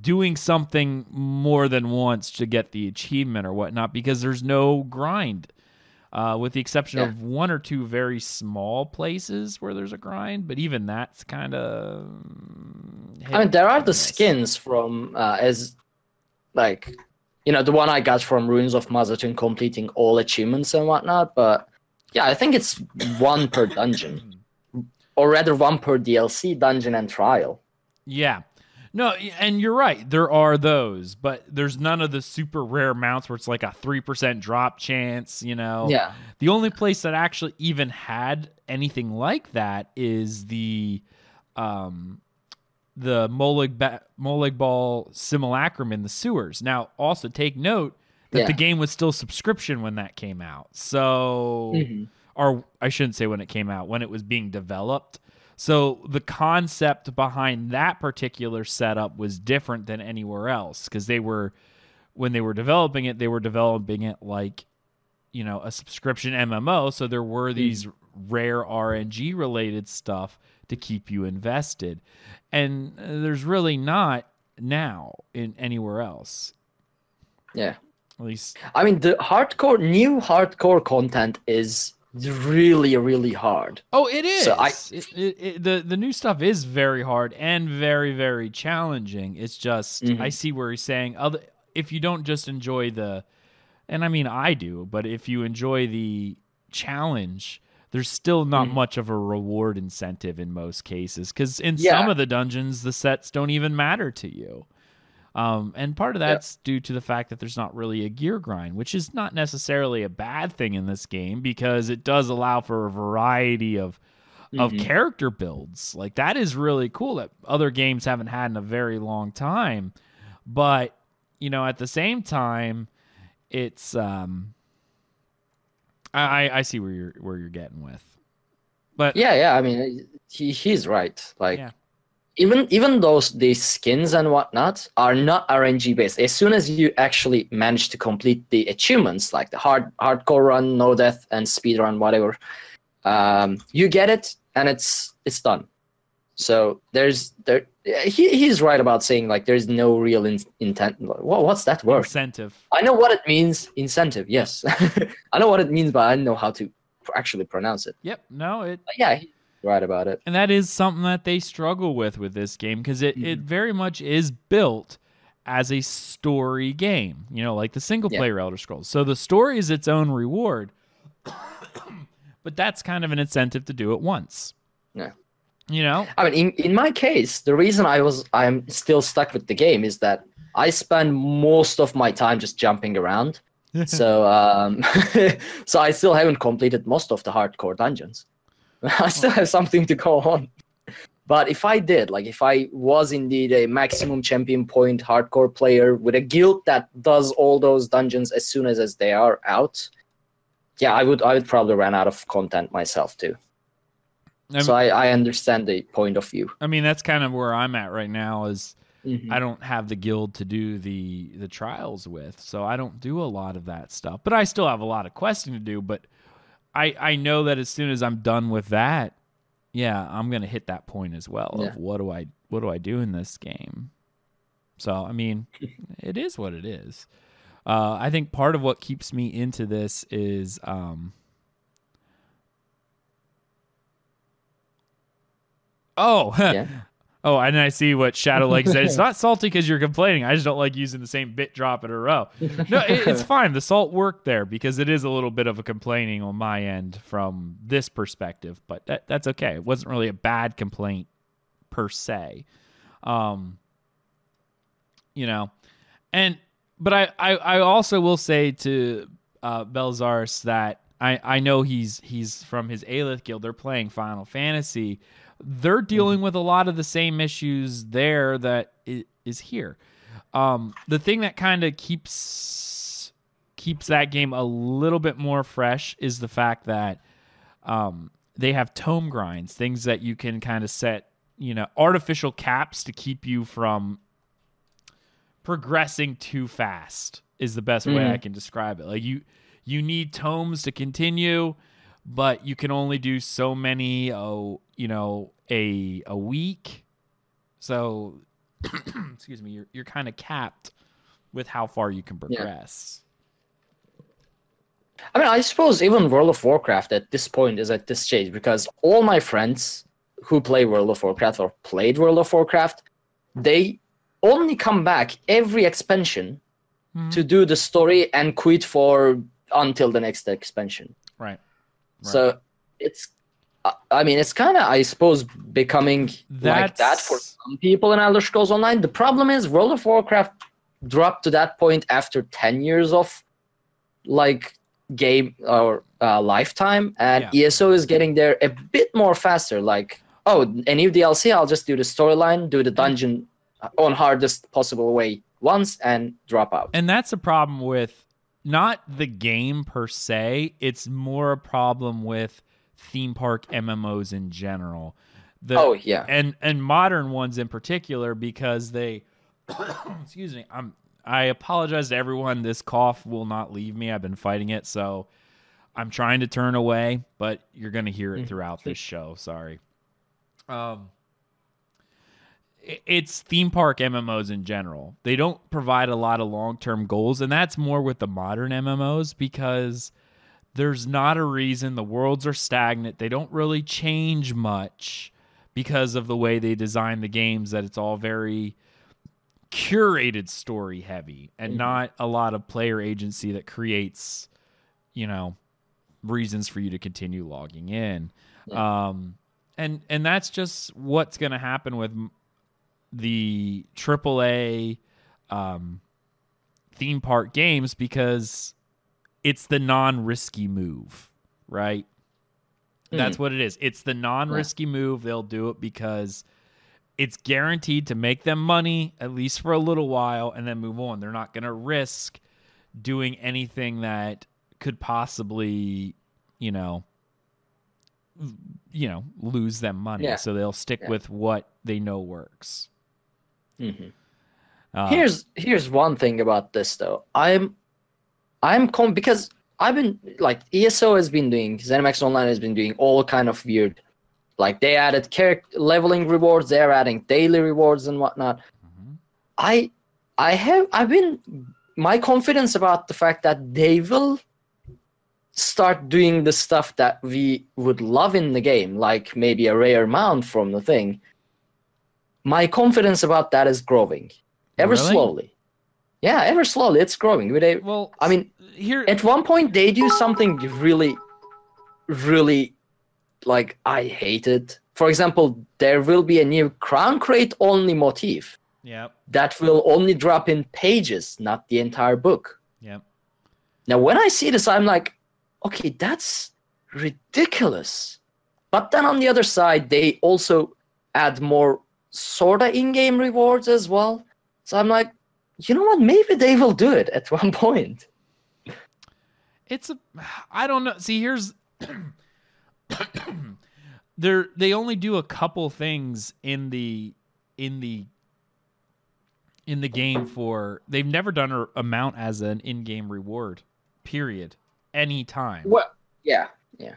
doing something more than once to get the achievement or whatnot, because there's no grind, uh, with the exception yeah. of one or two very small places where there's a grind. But even that's kind of... I mean, there are the skins from, uh, as like, you know, the one I got from Ruins of Mazzatun, completing all achievements and whatnot. But yeah, I think it's one per dungeon, or rather one per D L C, dungeon and trial. Yeah. No, and you're right. There are those, but there's none of the super rare mounts where it's like a three percent drop chance, you know? Yeah. The only place that actually even had anything like that is the um, the Molag Ba- Molag Bal simulacrum in the sewers. Now, also take note that yeah. the game was still subscription when that came out. So, mm-hmm. or I shouldn't say when it came out, when it was being developed. So the concept behind that particular setup was different than anywhere else, because they were, when they were developing it, they were developing it like, you know, a subscription M M O. So there were these rare R N G related stuff to keep you invested, and there's really not now in anywhere else. Yeah. At least. I mean, the hardcore, new hardcore content is really, really hard. Oh, it is. So I, it, it, it, the the new stuff is very hard and very, very challenging. It's just, mm-hmm. I see where he's saying, other, if you don't just enjoy the, and I mean, I do, but if you enjoy the challenge, there's still not mm-hmm. much of a reward incentive in most cases. Because in yeah. some of the dungeons, the sets don't even matter to you. Um, and part of that's yeah. due to the fact that there's not really a gear grind, which is not necessarily a bad thing in this game because it does allow for a variety of mm-hmm. of character builds. Like, that is really cool that other games haven't had in a very long time. But, you know, at the same time, it's um, I I see where you're where you're getting with. But yeah, yeah, I mean, he he's right. Like. Yeah. Even even those the skins and whatnot are not R N G based. As soon as you actually manage to complete the achievements, like the hard hardcore run, no death, and speed run, whatever, um, you get it and it's it's done. So there's there he he's right about saying like there's no real in, intent. What what's that word? Incentive. I know what it means. Incentive. Yes, I know what it means, but I don't know how to actually pronounce it. Yep. No. It. But yeah. He, right about it. And that is something that they struggle with with this game because it, mm-hmm. it very much is built as a story game, you know, like the single player yeah. Elder Scrolls. So the story is its own reward, but that's kind of an incentive to do it once. Yeah. You know? I mean, in, in my case, the reason I was, I'm still stuck with the game is that I spend most of my time just jumping around. so, um, so I still haven't completed most of the hardcore dungeons. I still have something to go on. But if I did, like if I was indeed a maximum champion point hardcore player with a guild that does all those dungeons as soon as, as they are out, yeah, I would I would probably run out of content myself too. I mean, so I, I understand the point of view. I mean, that's kind of where I'm at right now is mm-hmm. I don't have the guild to do the, the trials with, so I don't do a lot of that stuff. But I still have a lot of questing to do, but I, I know that as soon as I'm done with that, yeah, I'm gonna hit that point as well of yeah. what do I what do I do in this game? So I mean, it is what it is. Uh, I think part of what keeps me into this is um, oh yeah. oh, and I see what Shadowleg said. It's not salty because you're complaining. I just don't like using the same bit drop in a row. No, it, it's fine. The salt worked there because it is a little bit of a complaining on my end from this perspective, but that, that's okay. It wasn't really a bad complaint per se. Um, you know, and but I, I, I also will say to uh, Belazarus that I, I know he's he's from his Aelith guild. They're playing Final Fantasy. They're dealing with a lot of the same issues there that is here. Um, the thing that kind of keeps keeps that game a little bit more fresh is the fact that um, they have tome grinds, things that you can kind of set, you know, artificial caps to keep you from progressing too fast is the best mm. way I can describe it. Like you, you need tomes to continue, but you can only do so many, oh, you know, a a week. So, excuse me, you're you're kind of capped with how far you can progress. Yeah. I mean, I suppose even World of Warcraft at this point is at this stage because all my friends who play World of Warcraft or played World of Warcraft, they only come back every expansion mm-hmm. to do the story and quit for until the next expansion. Right. Right. So it's, I mean, it's kind of, I suppose, becoming That's... like that for some people in Elder Scrolls Online. The problem is World of Warcraft dropped to that point after ten years of, like, game or uh, lifetime. And yeah. E S O is getting there a bit more faster. Like, oh, a new D L C, I'll just do the storyline, do the dungeon on hardest possible way once and drop out. And that's a problem with not the game per se, it's more a problem with theme park M M Os in general. The, oh, yeah. And and modern ones in particular because they... excuse me. I'm, I apologize to everyone. This cough will not leave me. I've been fighting it, so I'm trying to turn away, but you're going to hear it throughout this show. Sorry. Um, it's theme park M M Os in general. They don't provide a lot of long-term goals, and that's more with the modern M M Os because there's not a reason. The worlds are stagnant. They don't really change much because of the way they design the games, that it's all very curated story heavy and not a lot of player agency that creates, you know, reasons for you to continue logging in. Yeah. Um, and, and that's just what's going to happen with the triple A um, theme park games, because it's the non-risky move, right? Mm. That's what it is. It's the non-risky yeah. move. They'll do it because it's guaranteed to make them money, at least for a little while, and then move on. They're not going to risk doing anything that could possibly, you know, you know, lose them money. Yeah. So they'll stick yeah. with what they know works. Mm-hmm. uh, here's here's one thing about this though. I'm I'm com because I've been like E S O has been doing, ZeniMax Online has been doing all kind of weird, like they added character leveling rewards, they're adding daily rewards and whatnot. Mm-hmm. I I have I've been my confidence about the fact that they will start doing the stuff that we would love in the game, like maybe a rare mount from the thing. My confidence about that is growing, ever really? slowly. Yeah, ever slowly, it's growing. They, well, I mean, here at one point they do something really, really, like I hate it. For example, there will be a new crown crate only motif. Yeah. That will only drop in pages, not the entire book. Yeah. Now, when I see this, I'm like, okay, that's ridiculous. But then on the other side, they also add more sort of in-game rewards as well. So I'm like, you know what? Maybe they will do it at one point. It's a, I don't know. See, here's, they're, they only do a couple things in the, in the, in the game for, they've never done a, a mount as an in-game reward, period. Any time. Well, yeah, yeah.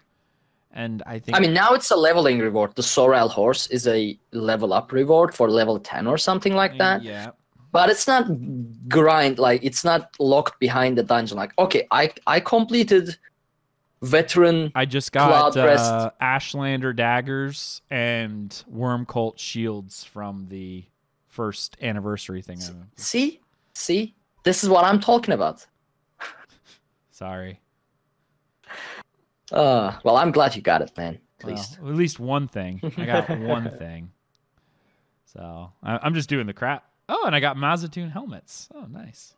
And I think... I mean, now it's a leveling reward. The Sorrel Horse is a level-up reward for level ten or something like that. Yeah. But it's not grind, like, it's not locked behind the dungeon. Like, okay, I I completed Veteran... I just got uh, Ashlander daggers and Worm Cult shields from the first anniversary thing. See? See? See? This is what I'm talking about. Sorry. Uh, well, I'm glad you got it, man. At well, least, at least one thing. I got one thing. So I, I'm just doing the crap. Oh, and I got Mazzatun helmets. Oh, nice.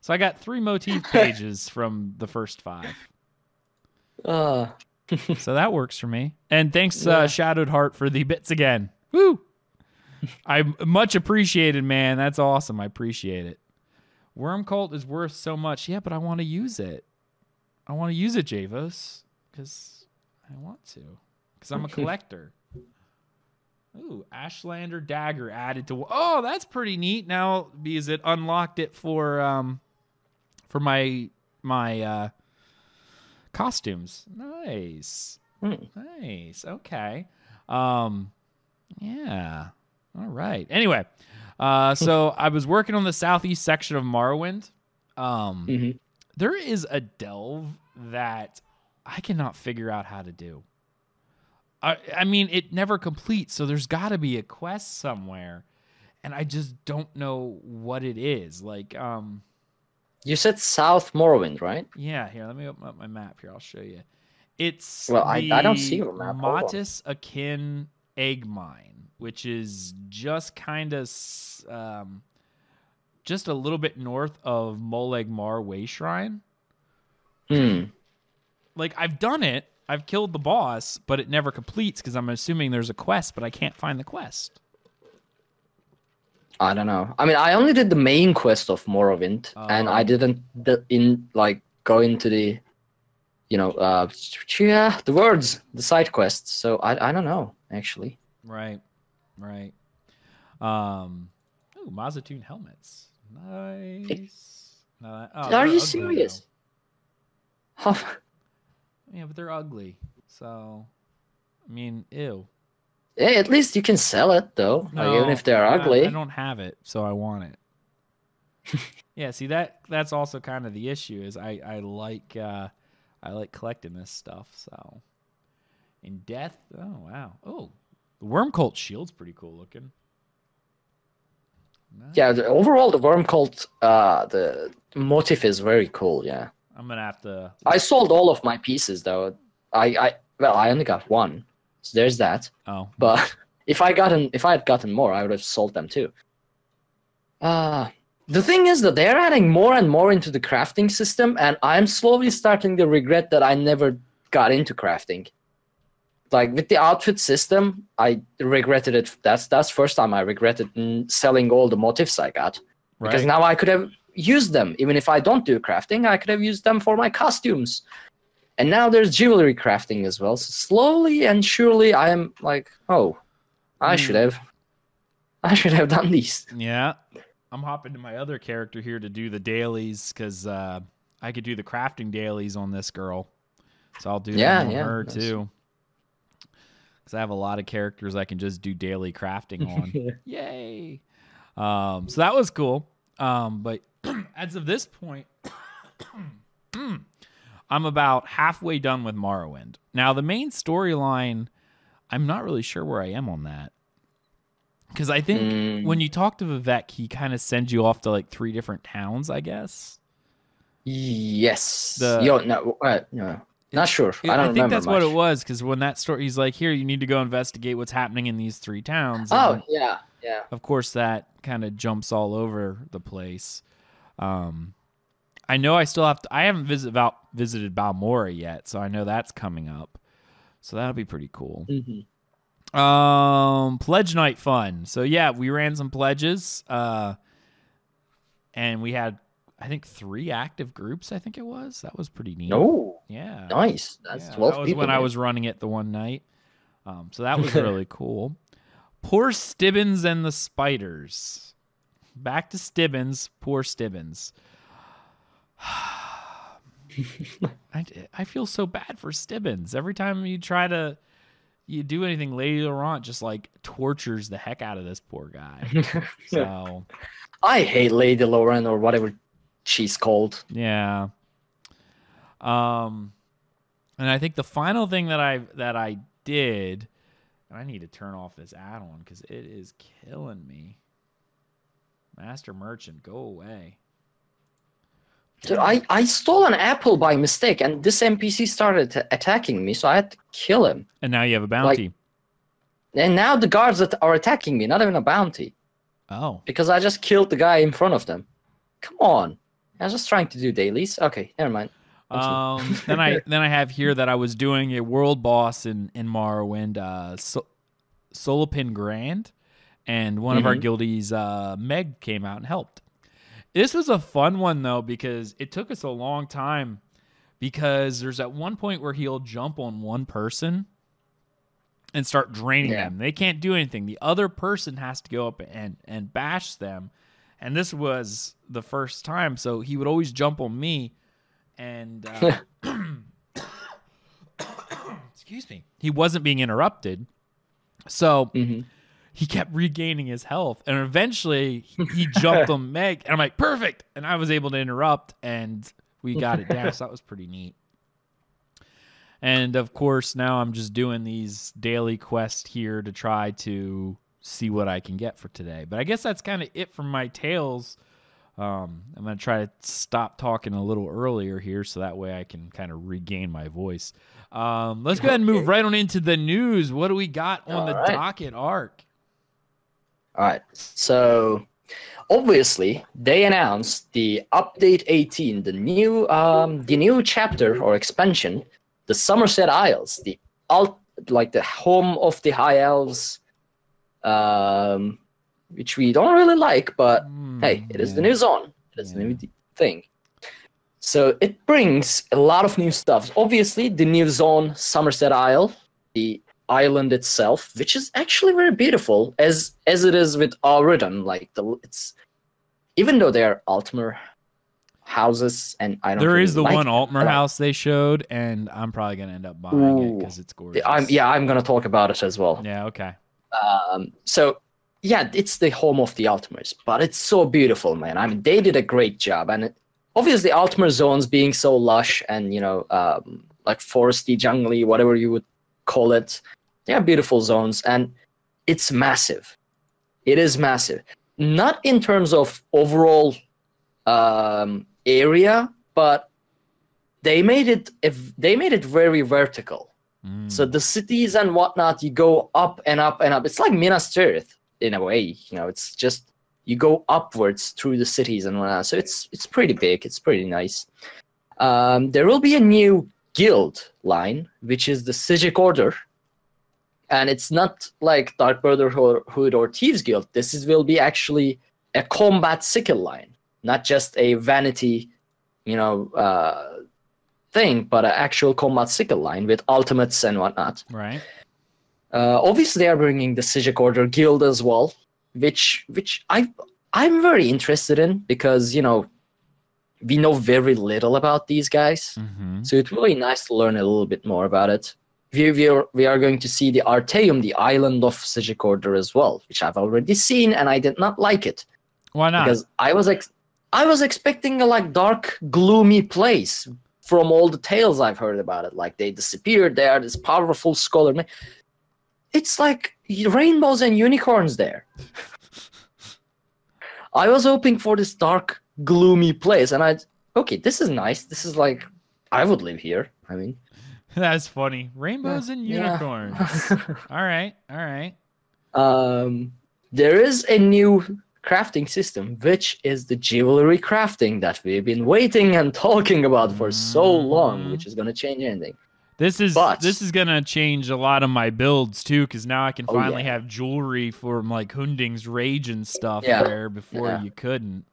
So I got three motif pages from the first five. Uh. So that works for me. And thanks, yeah. uh, Shadowed Heart, for the bits again. Woo! I much appreciated, man. That's awesome. I appreciate it. Worm Cult is worth so much. Yeah, but I want to use it. I want to use it, Javos, because I want to. Because I'm a collector. Ooh, Ashlander dagger added to... Oh, that's pretty neat. Now, because it unlocked it for um, for my my uh, costumes. Nice, mm. nice. Okay. Um, yeah. All right. Anyway, uh, so I was working on the southeast section of Morrowind. Um, mm-hmm. There is a delve that I cannot figure out how to do. I, I mean, it never completes, so there's got to be a quest somewhere, and I just don't know what it is. Like, um, you said South Morrowind, right? Yeah. Here, let me open up my map. Here, I'll show you. It's well, I, I don't see your map. Matis Akin Egg Mine, which is just kind of. Um, Just a little bit north of Molag Bal Way Shrine. Mm. Like, I've done it. I've killed the boss, but it never completes because I'm assuming there's a quest, but I can't find the quest. I don't know. I mean, I only did the main quest of Morrowind, uh, and I didn't in like go into the, you know, uh, yeah, the words, the side quests. So I I don't know actually. Right, right. Um. Ooh, Mazzatun helmets. Nice. No, oh, are you serious? Huh? Yeah, but they're ugly. So, I mean, ew. Hey, at least you can sell it, though. No, like, even if they're I, ugly. I don't have it, so I want it. Yeah, see, that that's also kind of the issue, is I, I like uh, I like collecting this stuff, so. In death, oh, wow. Oh, the Worm Cult shield's pretty cool looking. Nice. Yeah, the, overall, the Worm Cult, uh, the motif is very cool, yeah. I'm going to have to... I sold all of my pieces, though. I, I Well, I only got one. So there's that. Oh. But if I gotten if I had gotten more, I would have sold them too. Uh the thing is that they're adding more and more into the crafting system, and I'm slowly starting to regret that I never got into crafting. Like with the outfit system, I regretted it. That's that's first time I regretted selling all the motifs I got. Right. Because now I could have used them. Even if I don't do crafting, I could have used them for my costumes. And now there's jewelry crafting as well. So slowly and surely, I am like, oh, I mm. should have, I should have done these. Yeah, I'm hopping to my other character here to do the dailies, because uh, I could do the crafting dailies on this girl, so I'll do yeah, them on yeah, her nice. too. Because I have a lot of characters I can just do daily crafting on. Yay! Um, so that was cool. Um, but as of this point. mm, I'm about halfway done with Morrowind. Now, the main storyline, I'm not really sure where I am on that. Because I think mm. when you talk to Vivec, he kind of sends you off to like three different towns, I guess. Yes. The, Yo, no, uh, no, not sure. It, I don't remember I think remember that's much. what it was, because when that story, he's like, here, you need to go investigate what's happening in these three towns. And oh, yeah, yeah. Of course, that kind of jumps all over the place. Um I know I still have to, I haven't visit Val, visited Balmora yet, so I know that's coming up. So that'll be pretty cool. Mm-hmm. Um, pledge night fun. So yeah, we ran some pledges, uh, and we had, I think, three active groups, I think it was. That was pretty neat. Oh, yeah. Nice. That's yeah, twelve people. That was people, when man. I was running it the one night. Um, so that was really cool. Poor Stibbins and the Spiders. Back to Stibbins, poor Stibbins. I, I feel so bad for Stibbins. Every time you try to you do anything, Lady Laurent just like tortures the heck out of this poor guy. So I hate Lady Laurent, or whatever she's called. Yeah. Um, and I think the final thing that I that I did, and I need to turn off this add-on because it is killing me. Master Merchant, go away. Dude, I, I stole an apple by mistake, and this N P C started attacking me, so I had to kill him. And now you have a bounty. Like, and now the guards that are attacking me, not even a bounty. Oh. Because I just killed the guy in front of them. Come on. I was just trying to do dailies. Okay, never mind. Um, then I then I have here that I was doing a world boss in, in Morrowind, uh, Sol Solopin Grand, and one mm-hmm. of our guildies, uh, Meg, came out and helped. This was a fun one, though, because it took us a long time, because there's at one point where he'll jump on one person and start draining yeah. them. They can't do anything. The other person has to go up and, and bash them, and this was the first time, so he would always jump on me, and uh, excuse me, he wasn't being interrupted, so... Mm-hmm. He kept regaining his health, and eventually he, he jumped on Meg, and I'm like, perfect! And I was able to interrupt, and we got it down, so that was pretty neat. And, of course, now I'm just doing these daily quests here to try to see what I can get for today. But I guess that's kind of it from my tales. Um, I'm going to try to stop talking a little earlier here, so that way I can kind of regain my voice. Um, let's go ahead and move right on into the news. What do we got on All the right. docket, Ark? All right, so obviously they announced the update eighteen, the new um, the new chapter or expansion, the Summerset Isles, the alt like the home of the High Elves, um, which we don't really like, but mm, hey, it is yeah. the new zone, it is yeah. the new thing. So it brings a lot of new stuff. Obviously, the new zone, Summerset Isle, the island itself, which is actually very beautiful, as as it is with Auridun. Like the it's, even though they are Altmer houses, and I don't. There really is the like one Altmer house they showed, and I'm probably gonna end up buying Ooh. it because it's gorgeous. I'm, yeah, I'm gonna talk about it as well. Yeah, okay. Um, so, yeah, it's the home of the Altmers, but it's so beautiful, man. I mean, they did a great job. And it, obviously, Altmer zones being so lush and, you know, um, like foresty, jungly, whatever you would call it. Yeah, beautiful zones. And it's massive. It is massive. Not in terms of overall um, area, but they made it they made it very vertical. Mm. So the cities and whatnot, you go up and up and up. It's like Minas Tirith in a way. You know, it's just you go upwards through the cities and whatnot. So it's it's pretty big. It's pretty nice. Um, there will be a new guild line, which is the Psijic Order. And it's not like Dark Brotherhood or Thieves Guild. This is, will be actually a combat sickle line, not just a vanity, you know, uh, thing, but an actual combat sickle line with ultimates and whatnot. Right. Uh, obviously, they are bringing the Psijic Order Guild as well, which which I I'm very interested in because you know we know very little about these guys, mm-hmm. so it will be nice to learn a little bit more about it. We, we, are, we are going to see the Arteum, the island of Psijic Order as well, which I've already seen, and I did not like it. Why not? Because I was ex I was expecting a like dark, gloomy place from all the tales I've heard about it. Like they disappeared, they are this powerful scholar. It's like rainbows and unicorns there. I was hoping for this dark, gloomy place, and I okay, this is nice. This is like I would live here. I mean. That's funny. Rainbows yeah, and unicorns. Yeah. all right, all right. Um, there is a new crafting system, which is the jewelry crafting that we've been waiting and talking about for so long, which is going to change anything. This is but, this is going to change a lot of my builds too, because now I can oh, finally yeah. have jewelry for like Hunding's Rage and stuff yeah. there before yeah. you couldn't.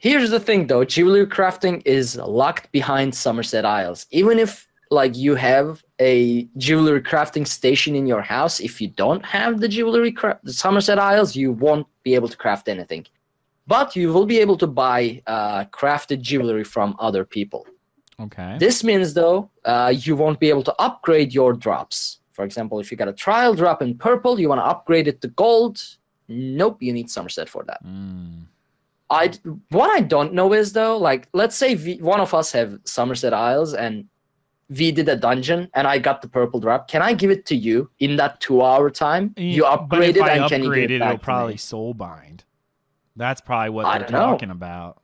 Here's the thing, though. Jewelry crafting is locked behind Somerset Isles. Even if, like, you have a jewelry crafting station in your house, if you don't have the jewelry cra the Somerset Isles, you won't be able to craft anything. But you will be able to buy uh, crafted jewelry from other people. Okay. This means, though, uh, you won't be able to upgrade your drops. For example, if you got a trial drop in purple, you want to upgrade it to gold. Nope, you need Somerset for that. Mm. I, what I don't know is, though, like, let's say we, one of us have Somerset Isles and we did a dungeon and I got the purple drop. Can I give it to you in that two-hour time? Yeah, you upgrade it and upgrade can you give it, it back it'll probably me? soul bind. That's probably what I they're talking know. about.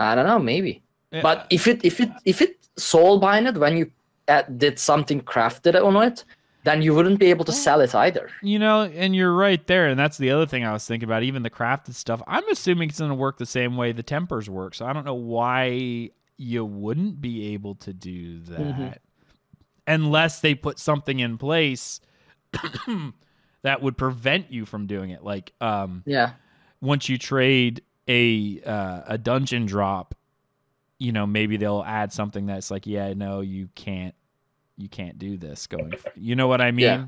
I don't know, maybe. Yeah. But if it if it if it soul binded when you uh, did something crafted on it, then you wouldn't be able to sell it either. You know, and you're right there, and that's the other thing I was thinking about, even the crafted stuff. I'm assuming it's going to work the same way the tempers work, so I don't know why you wouldn't be able to do that mm-hmm. unless they put something in place that would prevent you from doing it. Like, um, yeah, once you trade a uh, a dungeon drop, you know, maybe they'll add something that's like, yeah, no, you can't. You can't do this going, you know what I mean? Yeah.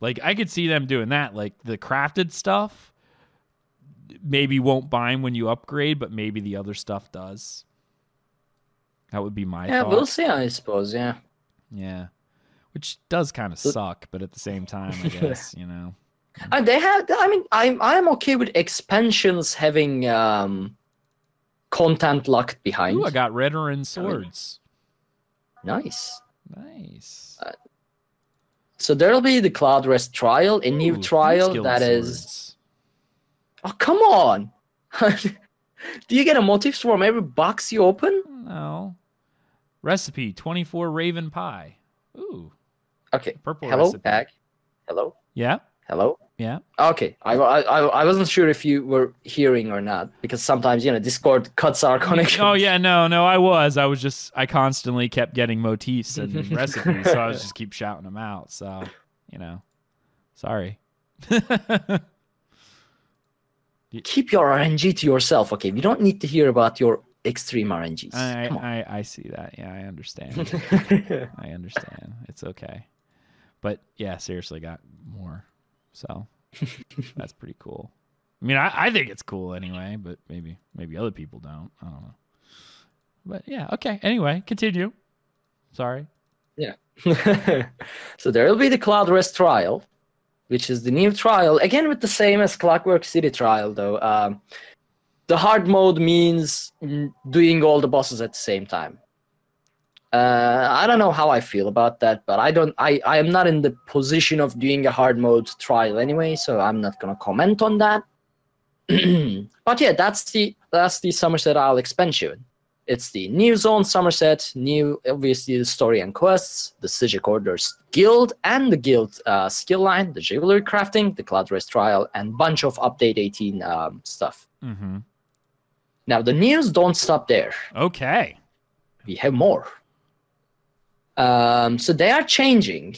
Like I could see them doing that. Like the crafted stuff maybe won't bind when you upgrade, but maybe the other stuff does. That would be my yeah, thought. We'll see, I suppose. Yeah. Yeah. Which does kind of suck, but at the same time, I guess, you know, and they have, I mean, I'm, I'm okay with expansions having, um, content locked behind. Ooh, I got Redoran swords. Nice. Nice. Uh, so there'll be the Cloudrest trial, a Ooh, new trial that swords. is. Oh come on! Do you get a motif from every box you open? No. Recipe twenty-four Raven Pie. Ooh. Okay. Purple Hello, recipe. Ag. Hello. Yeah. Hello. Yeah. Okay. I, I I wasn't sure if you were hearing or not because sometimes you know Discord cuts our connection. Oh yeah, no, no, I was. I was just I constantly kept getting motifs and recipes, so I was just keep shouting them out. So you know, sorry. Keep your R N G to yourself, okay? We don't need to hear about your extreme R N Gs. I I, I see that. Yeah, I understand. I understand. It's okay. But yeah, seriously, got more. So that's pretty cool. I mean, I, I think it's cool anyway, but maybe maybe other people don't. I don't know. But yeah, okay. Anyway, continue. Sorry. Yeah. So there will be the Cloudrest trial, which is the new trial, again with the same as Clockwork City trial, though. Um, the hard mode means doing all the bosses at the same time. Uh, I don't know how I feel about that, but I don't. I, I am not in the position of doing a hard mode trial anyway, so I'm not gonna comment on that. But yeah, that's the that's the Summerset Isle expansion. It's the new zone Summerset, new obviously the story and quests, the Psijic Order's guild and the guild uh, skill line, the jewelry crafting, the Cloudrest trial, and bunch of update eighteen um, stuff. Mm-hmm. Now the news don't stop there. Okay, we have more. Um, so they are changing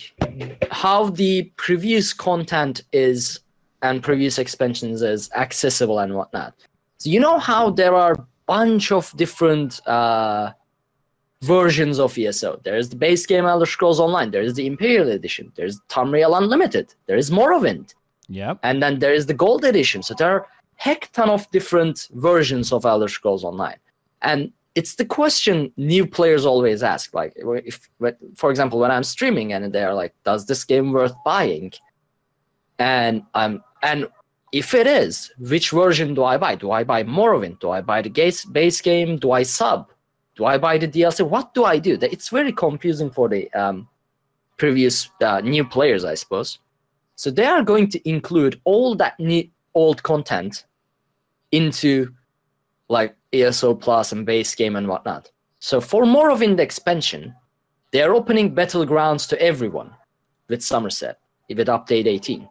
how the previous content is and previous expansions is accessible and whatnot. So you know how there are a bunch of different uh, versions of E S O. There is the base game Elder Scrolls Online. There is the Imperial Edition. There is Tamriel Unlimited. There is Morrowind. Yep. And then there is the Gold Edition. So there are a heck ton of different versions of Elder Scrolls Online. And it's the question new players always ask. Like, if, for example, when I'm streaming and they're like, does this game worth buying? And um, and if it is, which version do I buy? Do I buy Morrowind? Do I buy the base game? Do I sub? Do I buy the D L C? What do I do? It's very confusing for the um, previous uh, new players, I suppose. So they are going to include all that new old content into like E S O Plus and base game and whatnot. So for Morrowind expansion, they are opening battlegrounds to everyone with Summerset, with update eighteen.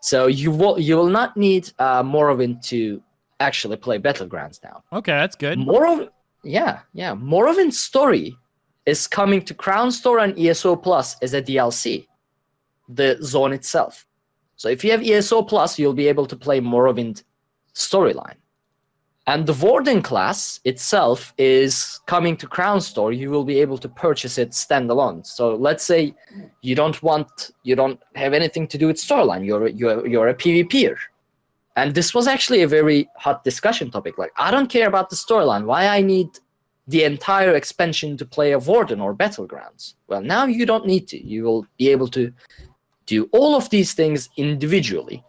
So you will you will not need uh, Morrowind to actually play battlegrounds now. Okay, that's good. Morrowind, yeah, yeah. Morrowind's story is coming to Crown Store and E S O Plus as a D L C, the zone itself. So if you have E S O Plus, you'll be able to play Morrowind storyline. And the Warden class itself is coming to Crown Store. You will be able to purchase it standalone. So let's say you don't want, you don't have anything to do with storyline. You're you're you're a PvPer, and this was actually a very hot discussion topic. Like, I don't care about the storyline. Why I need the entire expansion to play a Warden or battlegrounds? Well, now you don't need to. You will be able to do all of these things individually,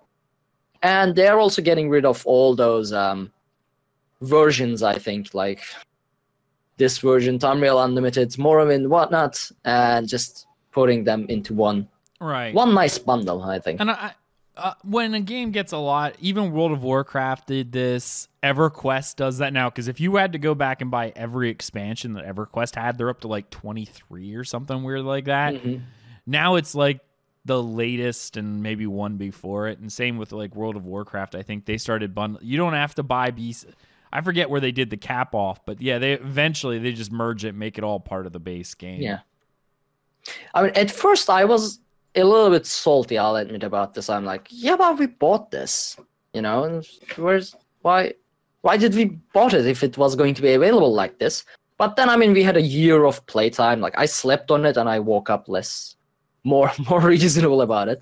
and they are also getting rid of all those. Um, versions, I think, like this version, Tamriel Unlimited, Morrowind, whatnot, and just putting them into one, right, one nice bundle, I think. And I, uh, when a game gets a lot, even World of Warcraft did this, EverQuest does that now, because if you had to go back and buy every expansion that EverQuest had, they're up to like twenty-three or something weird like that. Mm-hmm. Now it's like the latest and maybe one before it, and same with like World of Warcraft. I think they started bundle. You don't have to buy beasts. I forget where they did the cap off, but yeah, they eventually they just merge it, make it all part of the base game. Yeah. I mean, at first I was a little bit salty, I'll admit, about this. I'm like, yeah, but we bought this, you know, and where's why why did we bought it if it was going to be available like this? But then, I mean, we had a year of playtime. Like, I slept on it and I woke up less more more reasonable about it.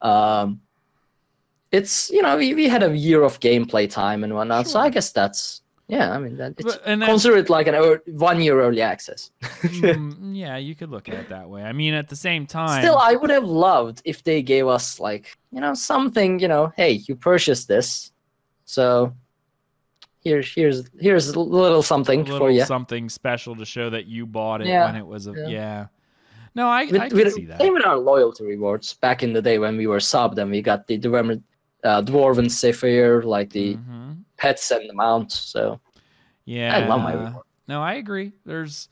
Um It's, you know, we, we had a year of gameplay time and whatnot, sure. So I guess that's, yeah, I mean, that, it's but, and consider it like an er, one-year early access. Mm, yeah, you could look at it that way. I mean, at the same time... Still, I would have loved if they gave us, like, you know, something, you know, hey, you purchased this, so here, here's here's a little something a little for you. Something special to show that you bought it yeah, when it was a... Yeah. yeah. No, I, with, I can with, see that. Even our loyalty rewards back in the day when we were subbed and we got the... the Uh, Dwarven Sapphire, like the mm-hmm. pets and the mount. So, yeah, I love my reward. No, I agree. There's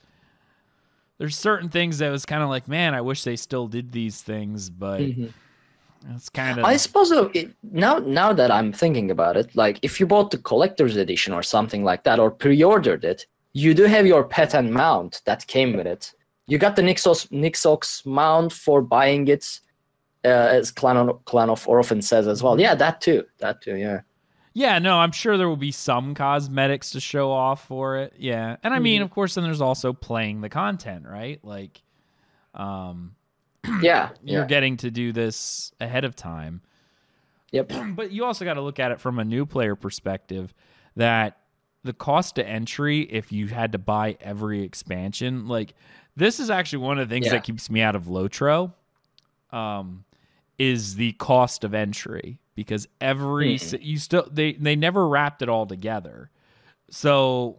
there's certain things that was kind of like, man, I wish they still did these things, but mm-hmm. it's kind of. I suppose it, now now that I'm thinking about it, like if you bought the collector's edition or something like that, or pre-ordered it, you do have your pet and mount that came with it. You got the Nixos Nixox mount for buying it. Uh, as Clan of, Clan of Orphan says as well. Yeah, that too. That too, yeah. Yeah, no, I'm sure there will be some cosmetics to show off for it. Yeah. And I mm-hmm. mean, of course, then there's also playing the content, right? Like, um, yeah, you're yeah. getting to do this ahead of time. Yep. But you also got to look at it from a new player perspective that the cost to entry, if you had to buy every expansion, like, this is actually one of the things yeah. that keeps me out of Lotro. Um, is the cost of entry, because every mm. you still they they never wrapped it all together. So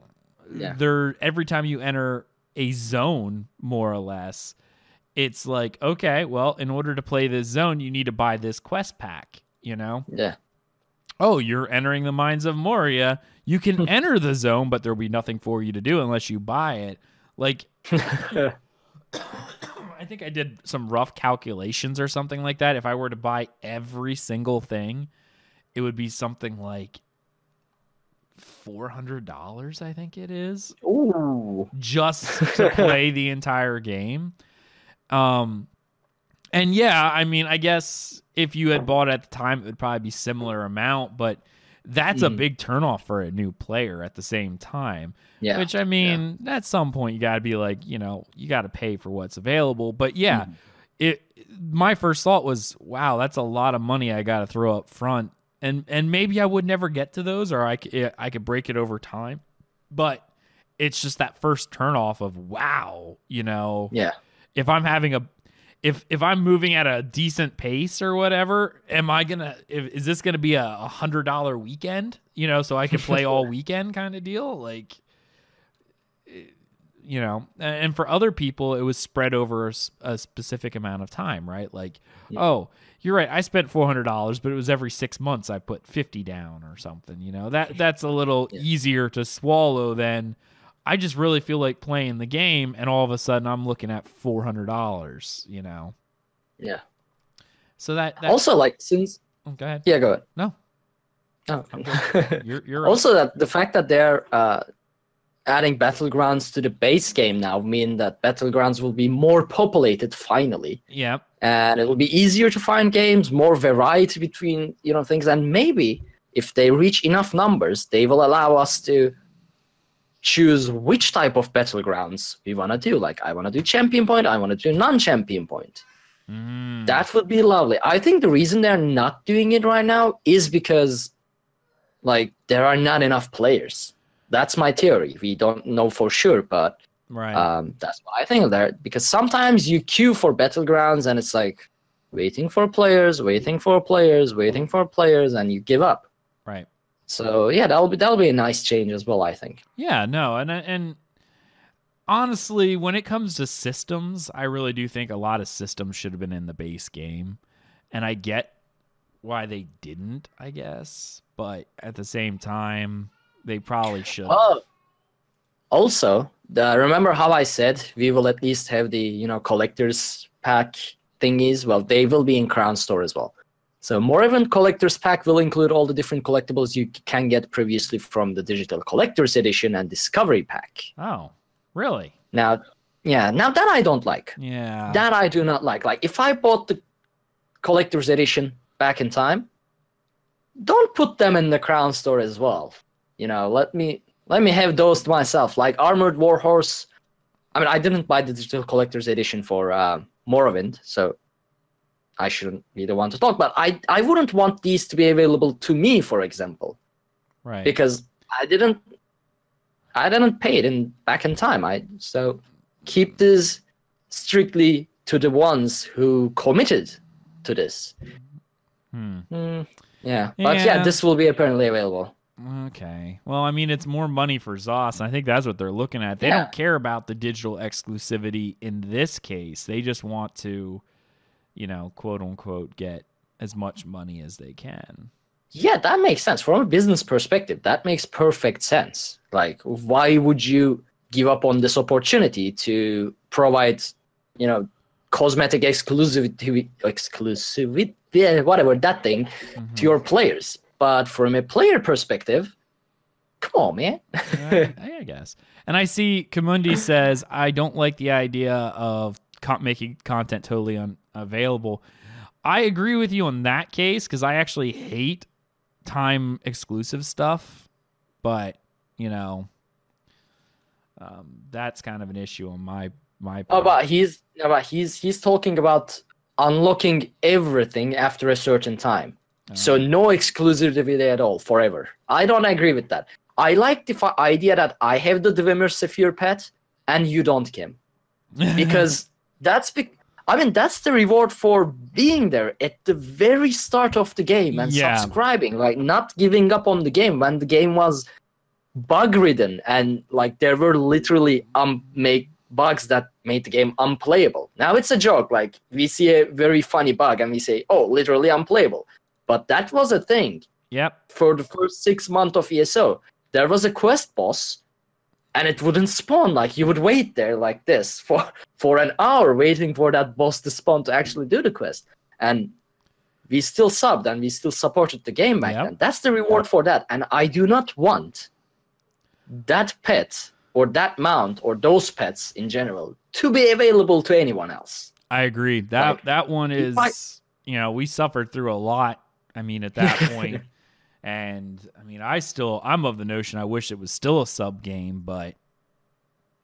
yeah. they're every time you enter a zone, more or less, it's like, okay, well, in order to play this zone, you need to buy this quest pack, you know? Yeah. Oh, you're entering the Mines of Moria. You can enter the zone, but there'll be nothing for you to do unless you buy it. Like, I think I did some rough calculations or something like that. If I were to buy every single thing, it would be something like four hundred dollars, I think it is. Ooh. Just to play the entire game. Um, and yeah, I mean, I guess if you had bought at the time, it would probably be similar amount, but that's mm. a big turnoff for a new player at the same time, yeah. which I mean, yeah. at some point you gotta be like, you know, you gotta pay for what's available. But yeah, mm. it, my first thought was, wow, that's a lot of money I gotta throw up front. And, and maybe I would never get to those, or I, I could break it over time, but it's just that first turnoff of, wow, you know, yeah. If I'm having a, if if I'm moving at a decent pace or whatever, am I gonna? If, is this gonna be a hundred dollar weekend? You know, so I can play all weekend kind of deal. Like, you know, and for other people, it was spread over a, a specific amount of time, right? Like, yeah. oh, you're right. I spent four hundred dollars, but it was every six months I put fifty down or something. You know, that that's a little yeah. easier to swallow than. I just really feel like playing the game, and all of a sudden I'm looking at four hundred dollars. You know, yeah. So that that's... also like since oh, go ahead. Yeah, go ahead. No, no. Oh. You're, you're right. Also that the fact that they're uh, adding battlegrounds to the base game now mean that battlegrounds will be more populated finally. Yeah, and it will be easier to find games, more variety between you know things, and maybe if they reach enough numbers, they will allow us to choose which type of battlegrounds we want to do. Like, I want to do champion point, I want to do non-champion point. Mm. That would be lovely. I think the reason they're not doing it right now is because, like, there are not enough players. That's my theory. We don't know for sure, but right. um, that's what I think of that. Because sometimes you queue for battlegrounds and it's like waiting for players, waiting for players, waiting for players, and you give up. Right. So yeah, that'll be that'll be a nice change as well, I think. Yeah, no, and and honestly, when it comes to systems, I really do think a lot of systems should have been in the base game, and I get why they didn't, I guess, but at the same time, they probably should. Well, also, the, remember how I said we will at least have the you know collector's pack thingies? Well, they will be in Crown Store as well. So Morrowind Collector's Pack will include all the different collectibles you can get previously from the Digital Collector's Edition and Discovery Pack. Oh, really? Now, yeah, now that I don't like. Yeah. That I do not like. Like, if I bought the Collector's Edition back in time, don't put them in the Crown Store as well. You know, let me let me have those to myself. Like, Armored Warhorse. I mean, I didn't buy the Digital Collector's Edition for uh, Morrowind, so... I shouldn't be the one to talk, but I, I wouldn't want these to be available to me, for example, right? Because I didn't I didn't pay it in back in time. I so keep this strictly to the ones who committed to this. Hmm. Mm, yeah, but yeah. yeah, this will be apparently available. Okay. Well, I mean, it's more money for Zos, and I think that's what they're looking at. They yeah. don't care about the digital exclusivity in this case. They just want to. You know, quote unquote, get as much money as they can. Yeah, that makes sense. From a business perspective, that makes perfect sense. Like, why would you give up on this opportunity to provide, you know, cosmetic exclusivity, exclusivity, whatever, that thing, mm-hmm. to your players? But from a player perspective, come on, man. I, I guess. And I see Kimundi says, I don't like the idea of making content totally unavailable. I agree with you on that case, because I actually hate time exclusive stuff, but you know, um, that's kind of an issue on my my. Part. Oh, but he's no, but he's he's talking about unlocking everything after a certain time, oh. so no exclusivity at all forever. I don't agree with that. I like the f idea that I have the Dwemer Saphir pet and you don't, Kim, because. That's be I mean, that's the reward for being there at the very start of the game and yeah. subscribing, like not giving up on the game when the game was bug-ridden and like there were literally um make bugs that made the game unplayable. Now it's a joke, like we see a very funny bug and we say, oh, literally unplayable. But that was a thing. Yep. For the first six months of E S O, there was a quest boss and it wouldn't spawn. Like you would wait there like this for, for an hour waiting for that boss to spawn to actually do the quest. And we still subbed and we still supported the game back yep. then. That's the reward for that. And I do not want that pet or that mount or those pets in general to be available to anyone else. I agree. That, like, that one is, I, you know, we suffered through a lot. I mean, at that point. And I mean, I still, I'm of the notion, I wish it was still a sub game, but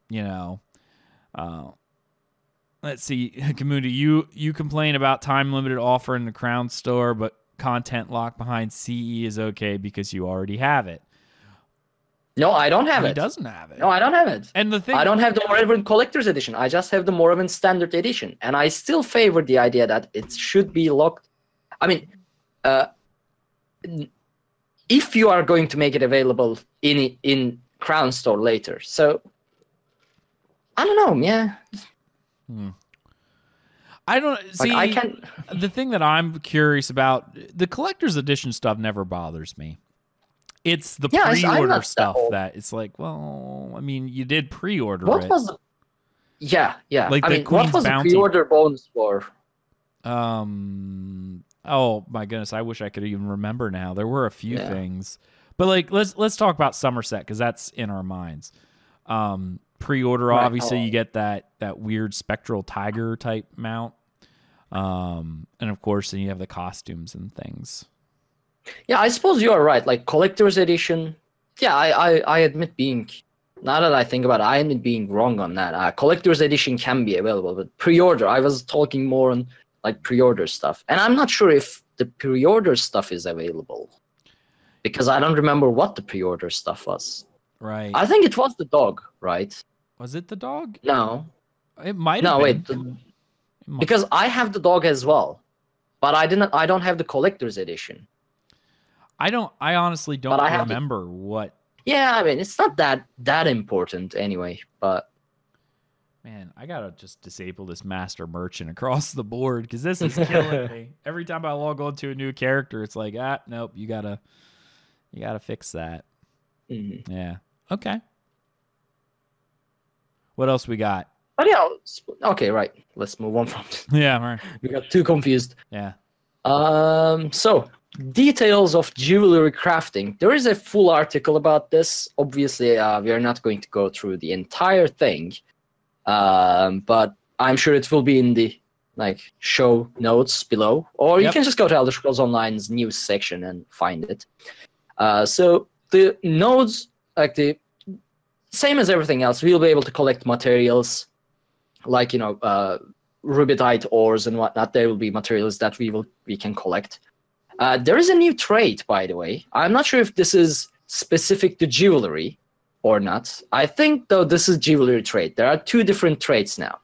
you know, uh, let's see, Kimundi, you, you complain about time limited offer in the Crown store, but content locked behind C E is okay because you already have it. No, I don't have he it. He doesn't have it. No, I don't have it. And the thing, I don't have the Morrowind Collector's Edition. I just have the Morrowind Standard Edition. And I still favor the idea that it should be locked. I mean, uh, if you are going to make it available in in Crown Store later. So, I don't know, yeah. Hmm. I don't, see, like I can... the thing that I'm curious about, the Collector's Edition stuff never bothers me. It's the yeah, pre-order stuff that, that it's like, well, I mean, you did pre-order it. What was the... Yeah, yeah. Like I the mean, Queen's what was Bounty. The pre-order bonus for? Um... Oh my goodness! I wish I could even remember now. There were a few yeah. things, but like let's let's talk about Summerset because that's in our minds. Um, pre-order, right. obviously, oh. you get that that weird spectral tiger type mount, um, and of course, then you have the costumes and things. Yeah, I suppose you are right. Like collector's edition. Yeah, I I, I admit being. Now that I think about it, I admit being wrong on that. Uh, collector's edition can be available, but pre-order. I was talking more on. Like pre-order stuff, and I'm not sure if the pre-order stuff is available because I don't remember what the pre-order stuff was. Right. I think it was the dog, right? Was it the dog? No. It might. No, wait. Because I have the dog as well, but I didn't. I don't have the collector's edition. I don't. I honestly don't I remember the, what. Yeah, I mean, it's not that that important anyway, but. Man, I gotta just disable this master merchant across the board because this is killing me. Every time I log on to a new character, it's like, ah, nope, you gotta, you gotta fix that. Mm-hmm. Yeah. Okay. What else we got? Oh yeah. Okay, right. Let's move on from. Yeah, right. We got too confused. Yeah. Um. So details of jewelry crafting. There is a full article about this. Obviously, uh, we are not going to go through the entire thing. Um, but I'm sure it will be in the like show notes below, or yep. you can just go to Elder Scrolls Online's news section and find it. Uh, so the nodes, like the same as everything else, we'll be able to collect materials like, you know, uh, rubidite ores and whatnot. There will be materials that we will we can collect. Uh, there is a new trait, by the way. I'm not sure if this is specific to jewelry. Or not. I think, though, this is jewelry trait. There are two different traits now.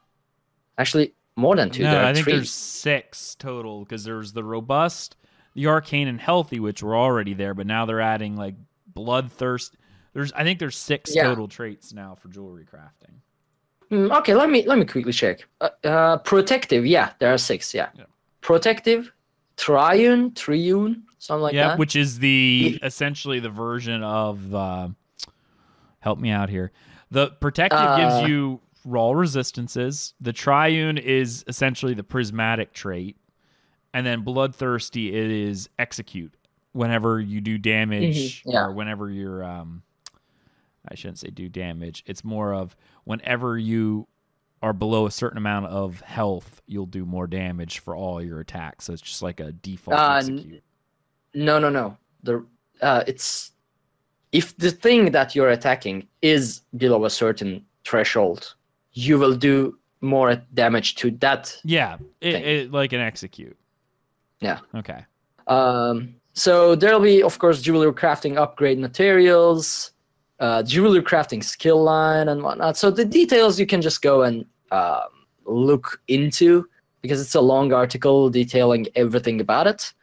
Actually, more than two. No, there are I think three. There's six total, because there's the robust, the arcane, and healthy, which were already there, but now they're adding, like, bloodthirst. There's, I think there's six yeah. total traits now for jewelry crafting. Mm, okay, let me let me quickly check. Uh, uh, protective, yeah, there are six, yeah. yeah. Protective, triune, triune, something like yeah, that. Yeah, which is the, essentially, the version of... Uh, Help me out here. The protective uh, gives you raw resistances. The triune is essentially the prismatic trait. And then bloodthirsty is execute. Whenever you do damage mm-hmm, yeah. or whenever you're... Um, I shouldn't say do damage. It's more of whenever you are below a certain amount of health, you'll do more damage for all your attacks. So it's just like a default uh, execute. No, no, no. The uh, It's... If the thing that you're attacking is below a certain threshold, you will do more damage to that. Yeah, it, it, like an execute. Yeah. Okay. Um, so there'll be, of course, jewelry crafting upgrade materials, uh, jewelry crafting skill line and whatnot. So the details you can just go and uh, look into. because it's a long article detailing everything about it.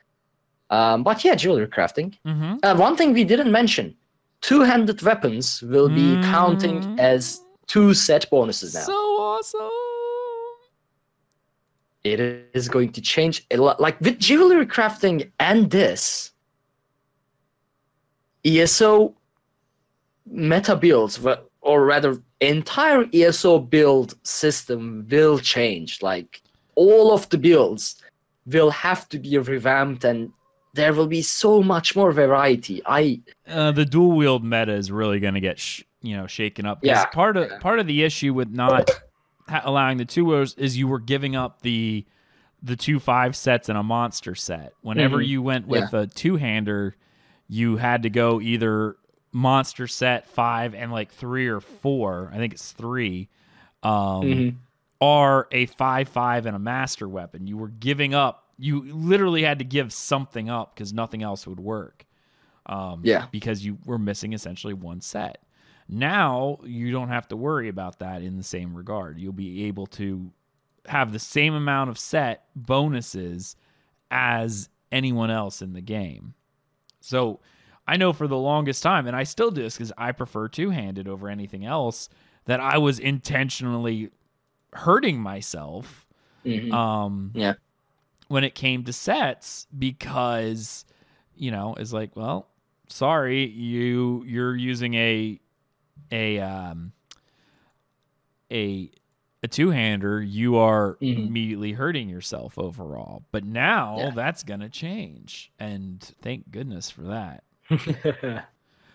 Um, but yeah, jewelry crafting. Mm-hmm. Uh, one thing we didn't mention, two-handed weapons will be mm-hmm. counting as two set bonuses now. So awesome! It is going to change a lot. Like, with jewelry crafting and this, E S O meta builds, or rather, entire E S O build system will change. Like, all of the builds will have to be revamped, and there will be so much more variety. I uh, the dual wield meta is really going to get sh you know shaken up. Yeah, part of yeah. part of the issue with not allowing the two wheels is you were giving up the the two five sets and a monster set. Whenever mm-hmm. you went with yeah. a two hander, you had to go either monster set five and like three or four. I think it's three. Um, mm-hmm. Or a five five and a master weapon. You were giving up. You literally had to give something up because nothing else would work. Um, yeah. Because you were missing essentially one set. Now you don't have to worry about that in the same regard. You'll be able to have the same amount of set bonuses as anyone else in the game. So I know for the longest time, and I still do this because I prefer two-handed over anything else, that I was intentionally hurting myself. Mm-hmm. Um, yeah. When it came to sets, because, you know, it's like, well, sorry, you you're using a a um a a two-hander, you are mm-hmm. immediately hurting yourself overall. But now yeah. that's gonna change, and thank goodness for that.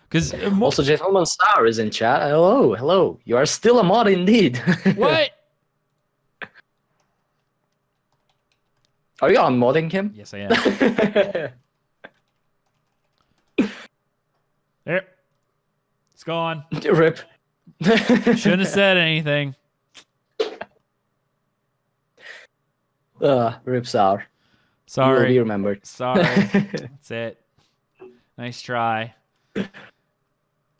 Because also, Gentleman Star is in chat. Hello, hello. You are still a mod indeed. What? Are you unmodding him? Yes, I am. There. It's gone. Rip. Shouldn't have said anything. Uh, rip sour. Sorry. You'll be remembered. Sorry. That's it. Nice try.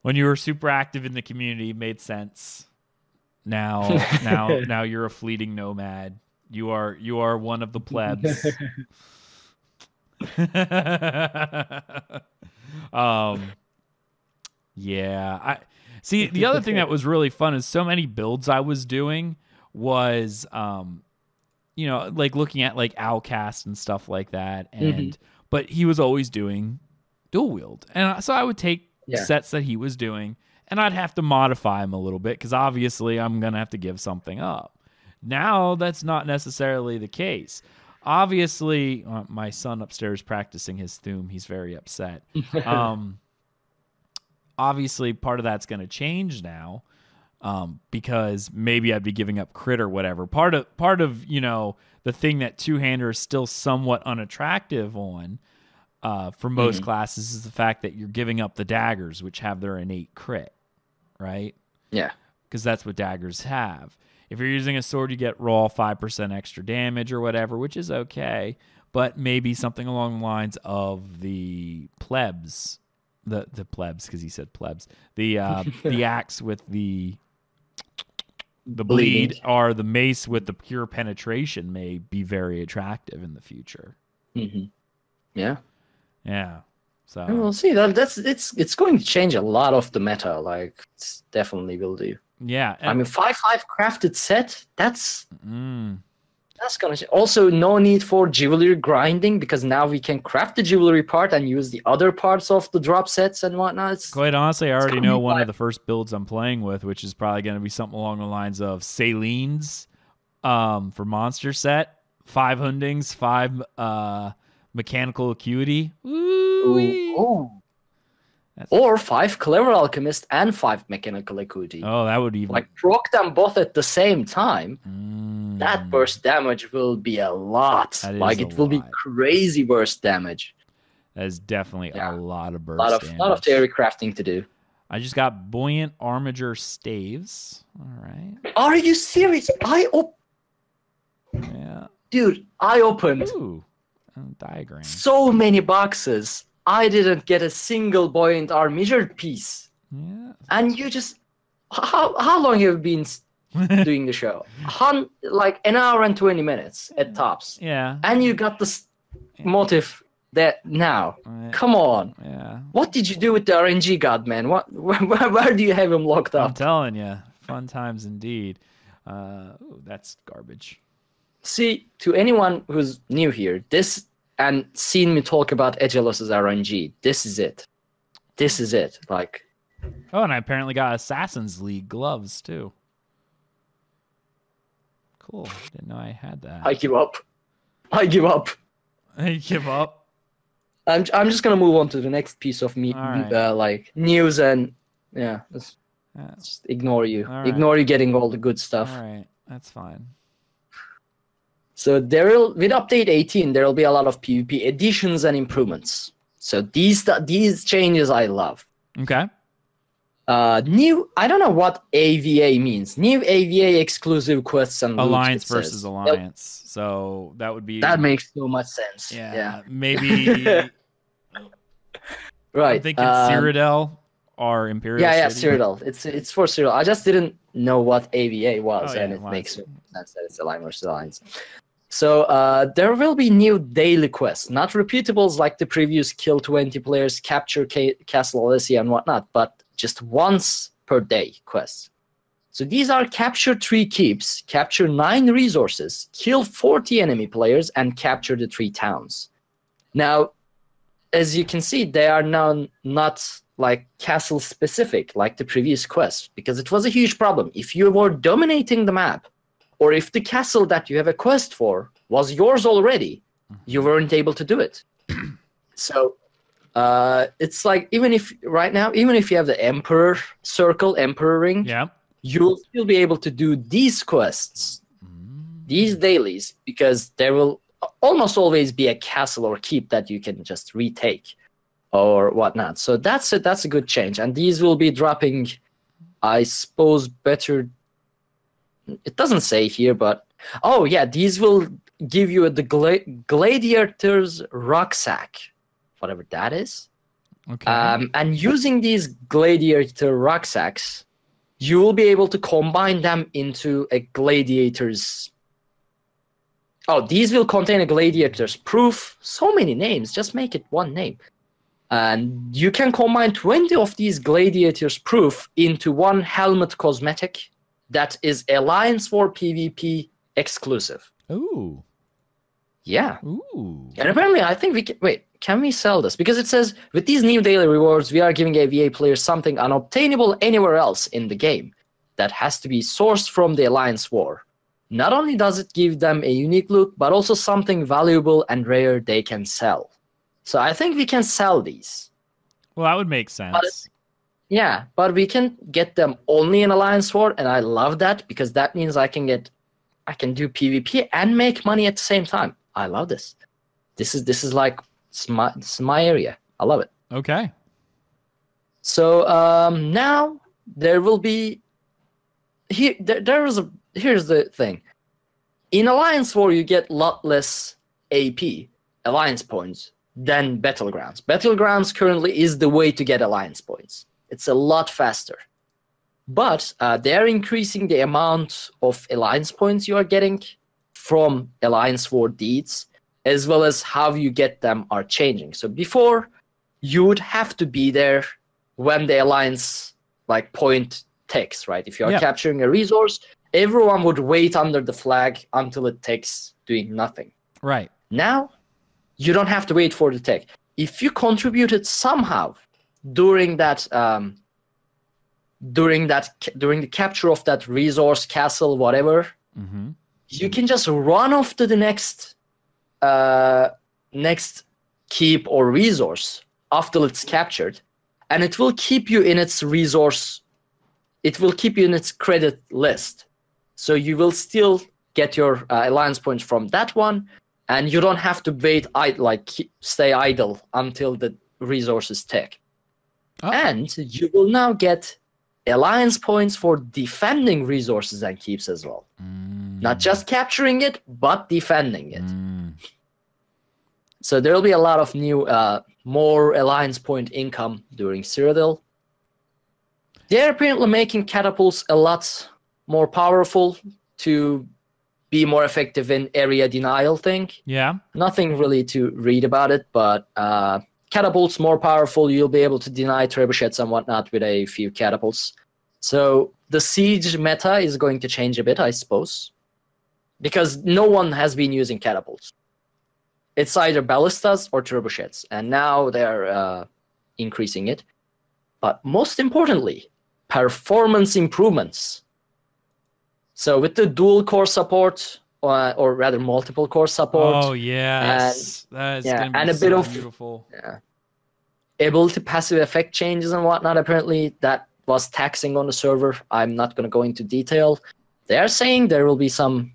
When you were super active in the community, it made sense. Now, now, now you're a fleeting nomad. You are you are one of the plebs. um, yeah, I see. The other thing that was really fun is so many builds I was doing was, um, you know, like looking at like Outcast and stuff like that, and mm-hmm. but he was always doing dual wield, and so I would take yeah. sets that he was doing, and I'd have to modify them a little bit because obviously I'm gonna have to give something up. Now that's not necessarily the case. Obviously, uh, my son upstairs practicing his Thume. He's very upset. Um, obviously, part of that's going to change now um, because maybe I'd be giving up crit or whatever. Part of part of you know the thing that two-hander is still somewhat unattractive on uh, for most mm-hmm. classes is the fact that you're giving up the daggers, which have their innate crit, right? Yeah, because that's what daggers have. If you're using a sword, you get raw five percent extra damage or whatever, which is okay, but maybe something along the lines of the plebs, the the plebs, because he said plebs, the uh, the axe with the the bleed, bleed or the mace with the pure penetration may be very attractive in the future. Mm-hmm. Yeah, yeah. So and we'll see. That that's it's it's going to change a lot of the meta. Like it's definitely will do. Yeah, I mean, five five crafted set. That's mm. that's gonna also no need for jewelry grinding because now we can craft the jewelry part and use the other parts of the drop sets and whatnot. It's, Quite honestly, I already know one of the first builds I'm playing with, which is probably going to be something along the lines of Salines um, for monster set, five hundings, five uh, mechanical acuity. Ooh. That's or five Clever Alchemist and five Mechanical Acuity. Oh, that would even... Like, proc them both at the same time. Mm. That burst damage will be a lot. Like, it will lot. be crazy burst damage. That is definitely yeah. a lot of burst lot of, damage. A lot of theory crafting to do. I just got Buoyant Armiger Staves. All right. Are you serious? I op... Yeah. Dude, I opened... Ooh, diagram. So many boxes. I didn't get a single Buoyant Armiger piece. Yeah. And you just... How, how long have you been doing the show. Hun like an hour and twenty minutes at tops. Yeah. And you got this motive that now. Right. Come on. Yeah. What did you do with the R N G god, man? What? Where, where, where do you have him locked up? I'm telling you, fun times indeed. Uh, that's garbage. See, to anyone who's new here, this and seen me talk about Aggelos' R N G, this is it. This is it. Like. Oh, and I apparently got Assassin's League gloves too. Cool. Didn't know I had that. I give up. I give up. I give up. I'm I'm just gonna move on to the next piece of me right. uh, like news and yeah, let's, yeah. Let's just ignore you. All ignore right. you getting all the good stuff. All right, that's fine. So there'll with update eighteen, there'll be a lot of PvP additions and improvements. So these these changes I love. Okay. Uh, new, I don't know what A V A means. New A V A exclusive quests and alliance loops, versus says. alliance. Yep. So that would be that makes so much sense. Yeah, yeah. maybe. Right. I'm thinking um, Cyrodiil or Imperial. Yeah, yeah, City. Cyrodiil. It's it's for Cyrodiil. I just didn't know what A V A was, oh, yeah, and it alliance. makes sense that it's alliance versus alliance. So uh, there will be new daily quests, not repeatables like the previous kill twenty players, capture ca Castle Alessia and whatnot, but just once per day quests. So these are capture three keeps, capture nine resources, kill forty enemy players, and capture the three towns. Now, as you can see, they are now not like castle specific like the previous quest, because it was a huge problem. If you were dominating the map, or if the castle that you have a quest for was yours already, you weren't able to do it. So uh, it's like, even if right now, even if you have the Emperor Circle, Emperor Ring, yeah. you'll still be able to do these quests, these dailies, because there will almost always be a castle or keep that you can just retake or whatnot. So that's a, that's a good change. And these will be dropping, I suppose, better... It doesn't say here, but oh yeah, these will give you the gla gladiator's rucksack, whatever that is. Okay. Um, and using these gladiator rucksacks, you will be able to combine them into a gladiator's. Oh, these will contain a gladiator's proof. So many names, just make it one name. And you can combine twenty of these gladiator's proof into one helmet cosmetic. That is Alliance War PvP exclusive. Ooh. Yeah. Ooh. And apparently, I think we can... Wait, can we sell this? Because it says, with these new daily rewards, we are giving A V A players something unobtainable anywhere else in the game that has to be sourced from the Alliance War. Not only does it give them a unique loot, but also something valuable and rare they can sell. So I think we can sell these. Well, that would make sense. But yeah, but we can get them only in Alliance War, and I love that because that means I can get, I can do PvP and make money at the same time. I love this. This is this is like it's my, this is my area. I love it. Okay. So um, now there will be here. There, there is a here's the thing. In Alliance War, you get a lot less A P Alliance points than Battlegrounds. Battlegrounds currently is the way to get Alliance points. It's a lot faster. But uh, they're increasing the amount of Alliance points you are getting from Alliance War deeds, as well as how you get them are changing. So before, you would have to be there when the Alliance like point takes, right? If you are yeah. capturing a resource, everyone would wait under the flag until it takes doing nothing. Right. Now, you don't have to wait for the take. If you contributed somehow during that um during that during the capture of that resource castle, whatever, mm-hmm. you can just run off to the next uh next keep or resource after it's captured, and it will keep you in its resource, it will keep you in its credit list, so you will still get your uh, alliance points from that one, and you don't have to wait i like keep, stay idle until the resources take. Oh. And you will now get alliance points for defending resources and keeps as well. Mm. Not just capturing it, but defending it. Mm. So there will be a lot of new, uh, more alliance point income during Cyrodiil. They're apparently making catapults a lot more powerful to be more effective in area denial thing. Yeah. Nothing really to read about it, but uh, catapults more powerful. You'll be able to deny trebuchets and whatnot with a few catapults. So the siege meta is going to change a bit, I suppose, because no one has been using catapults. It's either ballistas or trebuchets, and now they're uh, increasing it. But most importantly, performance improvements. So with the dual core support, uh, or rather multiple core support. Oh yes. And, that is yeah, be and a so bit of beautiful. Yeah, ability passive effect changes and whatnot. Apparently that was taxing on the server. I'm not going to go into detail. They are saying there will be some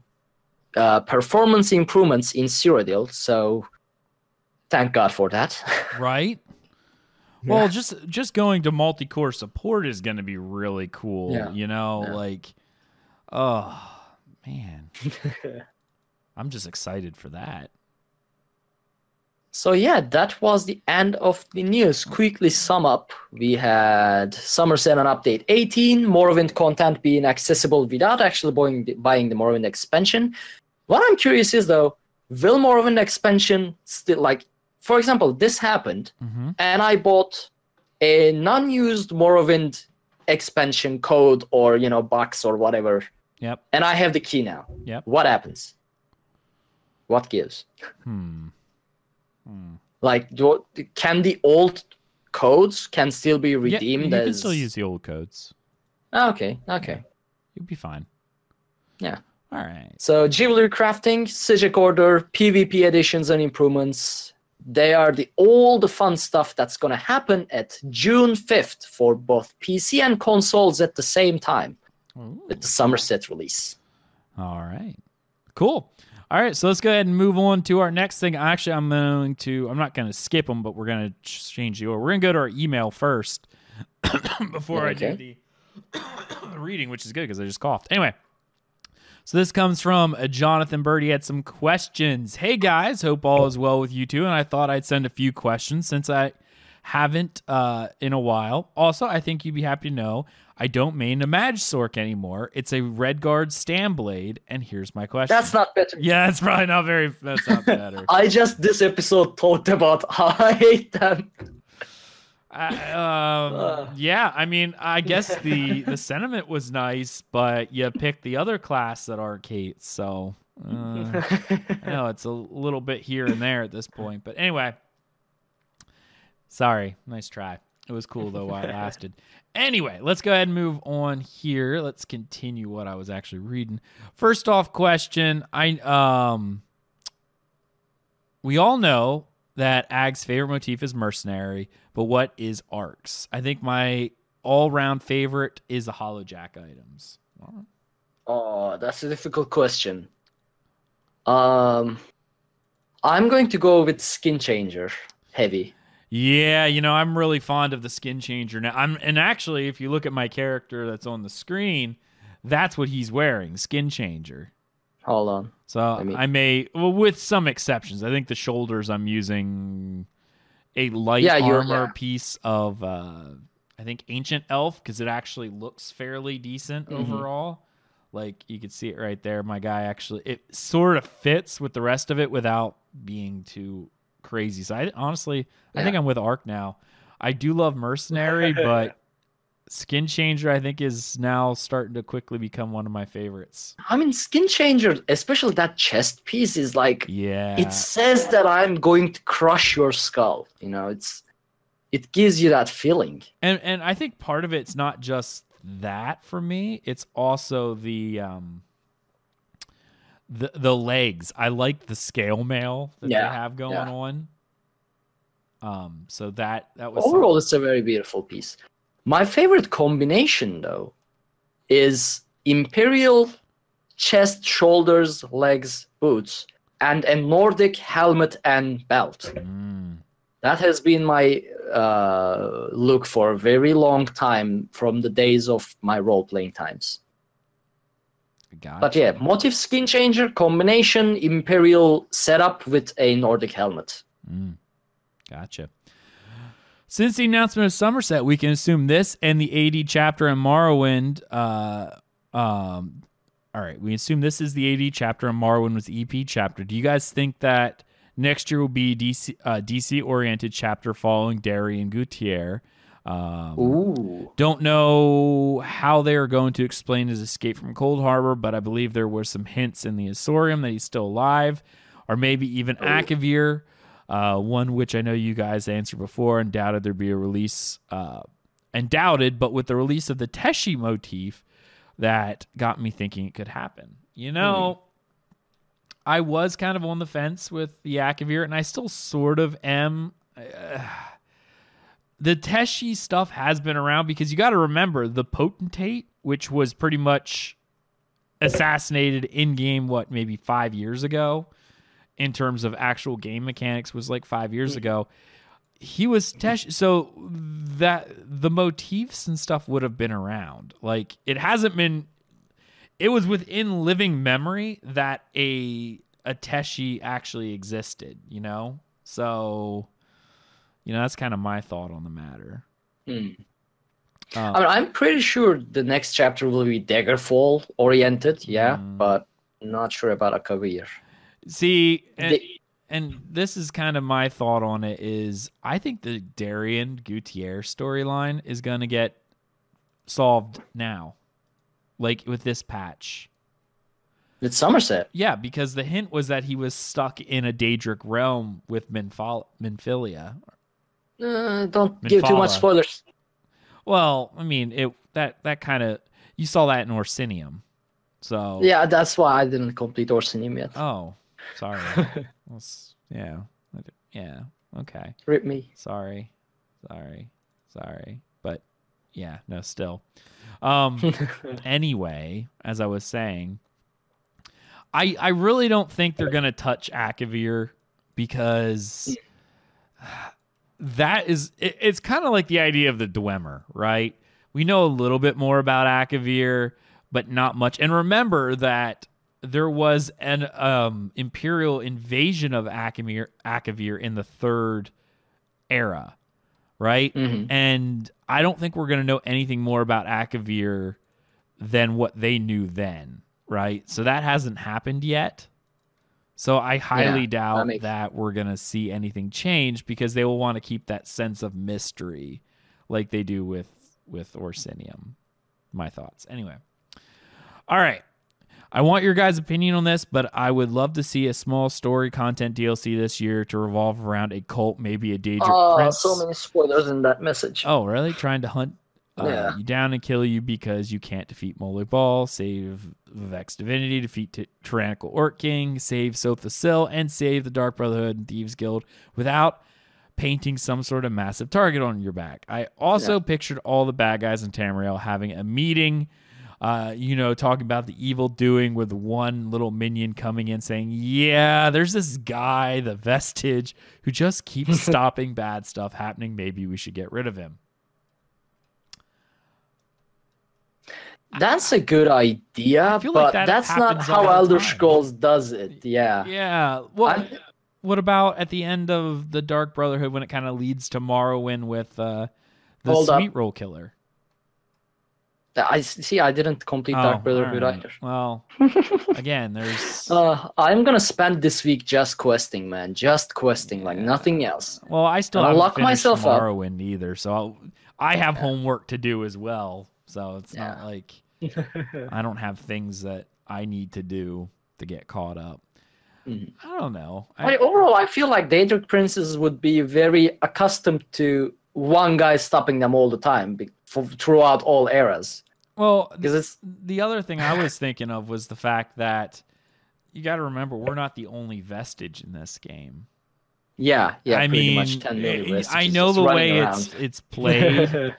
uh, performance improvements in Cyrodiil. So thank God for that. Right. Yeah. Well, just just going to multi-core support is going to be really cool. Yeah. You know, yeah. like. Oh, man. I'm just excited for that. So, yeah, that was the end of the news. Quickly sum up. We had Summerset on Update eighteen, Morrowind content being accessible without actually buying the, buying the Morrowind expansion. What I'm curious is, though, will Morrowind expansion still, like, for example, this happened, mm-hmm. and I bought a non-used Morrowind expansion code or, you know, box or whatever. Yep. And I have the key now. Yep. What happens? What gives? Hmm. Hmm. Like, do, can the old codes can still be redeemed? Yeah, you as... can still use the old codes. Okay. Okay. Yeah. You'll be fine. Yeah. All right. So, Jewelry Crafting, Psijic Order, PvP additions and improvements. They are the all the fun stuff that's going to happen at June fifth for both P C and consoles at the same time. Ooh. With the Summerset release. All right. Cool. All right, so let's go ahead and move on to our next thing. Actually, I'm going to I'm not going to skip them, but we're going to change the order. We're going to go to our email first before okay. I do the reading, which is good because I just coughed. Anyway, so this comes from a Jonathan Bird. He had some questions. Hey, guys, hope all is well with you, too. And I thought I'd send a few questions since I haven't uh, in a while. Also, I think you'd be happy to know I don't main a Maj Sorc anymore. It's a Redguard Standblade, and here's my question. That's not better. Yeah, it's probably not very... That's not better. I just, this episode, talked about how I hate them. I, um, uh. Yeah, I mean, I guess the, the sentiment was nice, but you picked the other class that are Khajiit, so uh, I know it's a little bit here and there at this point. But anyway, sorry, nice try. It was cool, though, while it lasted. Anyway, let's go ahead and move on here. Let's continue what I was actually reading. First off, question, I um, we all know that Ag's favorite motif is mercenary, but what is Arc's? I think my all-round favorite is the Hollowjack items. Wow. Oh, that's a difficult question. Um, I'm going to go with Skin Changer heavy. Yeah, you know, I'm really fond of the Skin Changer now. I'm, and actually, if you look at my character that's on the screen, that's what he's wearing, Skin Changer. Hold on. So I, mean, I may, well, with some exceptions. I think the shoulders I'm using a light yeah, armor yeah. piece of, uh, I think, Ancient Elf, because it actually looks fairly decent mm-hmm. overall. Like, you can see it right there. My guy actually, it sort of fits with the rest of it without being too crazy. So I, honestly, yeah. I think I'm with Arc now. I do love Mercenary, but Skin Changer, I think, is now starting to quickly become one of my favorites. I mean, Skin Changer, especially that chest piece, is like, yeah, it says that I'm going to crush your skull. You know, it's it gives you that feeling. And and I think part of it's not just that for me. It's also the um the the legs. I like the scale mail that yeah. they have going yeah. on. Um, so that that was overall, it's a very beautiful piece. My favorite combination, though, is Imperial chest, shoulders, legs, boots, and a Nordic helmet and belt. Mm. That has been my uh, look for a very long time from the days of my role-playing times. Gotcha. But yeah, motif Skin Changer, combination, Imperial setup with a Nordic helmet. Mm. Gotcha. Since the announcement of Summerset, we can assume this and the A D chapter in Morrowind uh, Um, all right, we assume this is the A D chapter and Morrowind was the E P chapter. Do you guys think that next year will be D C uh, D C oriented chapter following Derry and Gutierre? Um, Ooh. Don't know how they are going to explain his escape from Cold Harbor, but I believe there were some hints in the Asorium that he's still alive, or maybe even Akavir, uh, one which I know you guys answered before and doubted there'd be a release, uh, and doubted, but with the release of the Tsaesci motif, that got me thinking it could happen. You know, mm. I was kind of on the fence with the Akavir, and I still sort of am. Uh, The Tsaesci stuff has been around because you got to remember the potentate, which was pretty much assassinated in game, what, maybe five years ago in terms of actual game mechanics, was like five years ago. He was Tsaesci. So that the motifs and stuff would have been around. Like it hasn't been, it was within living memory that a, a Tsaesci actually existed, you know? So, you know, that's kind of my thought on the matter. Mm. Uh, I mean, I'm pretty sure the next chapter will be Daggerfall oriented, yeah, mm. but not sure about Akavir. See, and, the, and this is kind of my thought on it is I think the Darien Gutierre storyline is going to get solved now, like with this patch. It's Summerset. Yeah, because the hint was that he was stuck in a Daedric realm with Minfal Minfilia. Uh, don't Minfala. Give too much spoilers. Well, I mean, it that that kind of you saw that in Orsinium, so yeah, that's why I didn't complete Orsinium yet. Oh, sorry. yeah, yeah, okay. Rip me. Sorry, sorry, sorry. But yeah, no, still. Um, anyway, as I was saying, I I really don't think they're gonna touch Akavir because. That is, it, it's kind of like the idea of the Dwemer, right? We know a little bit more about Akavir, but not much. And remember that there was an um, Imperial invasion of Akavir, Akavir in the Third Era, right? Mm-hmm. And I don't think we're going to know anything more about Akavir than what they knew then, right? So that hasn't happened yet. So I highly yeah, doubt that, makes... that we're going to see anything change because they will want to keep that sense of mystery like they do with, with Orsinium. My thoughts. Anyway. All right. I want your guys' opinion on this, but I would love to see a small story content D L C this year to revolve around a cult, maybe a Daedric oh, prince. Oh, so many spoilers in that message. Oh, really? Trying to hunt uh, yeah. you down and kill you because you can't defeat Molag Bal, save... Vivec's divinity, defeat t tyrannical Orc King, save Sotha-Sil, and save the Dark Brotherhood and Thieves Guild without painting some sort of massive target on your back. I also yeah. pictured all the bad guys in Tamriel having a meeting, uh, you know, talking about the evil doing with one little minion coming in saying, yeah, there's this guy, the Vestige, who just keeps stopping bad stuff happening. Maybe we should get rid of him. That's a good idea, but like that that's not how Elder Scrolls does it. Yeah. Yeah. Well, I, what about at the end of the Dark Brotherhood when it kind of leads to Morrowind with uh, the Sweet up. Roll Killer? I see. I didn't complete oh, Dark Brotherhood right. either. Well, again, there's. Uh, I'm gonna spend this week just questing, man. Just questing, yeah. like nothing else. Well, I still haven't lock myself Morrowind up. either, so I'll, I have yeah. homework to do as well. So it's yeah. not like I don't have things that I need to do to get caught up. Mm. I don't know. I, I, overall, I feel like Daedric princes would be very accustomed to one guy stopping them all the time for, throughout all eras. Well, it's... the other thing I was thinking of was the fact that you got to remember we're not the only vestige in this game. Yeah, yeah. I mean, much ten million I know the way around. it's it's played.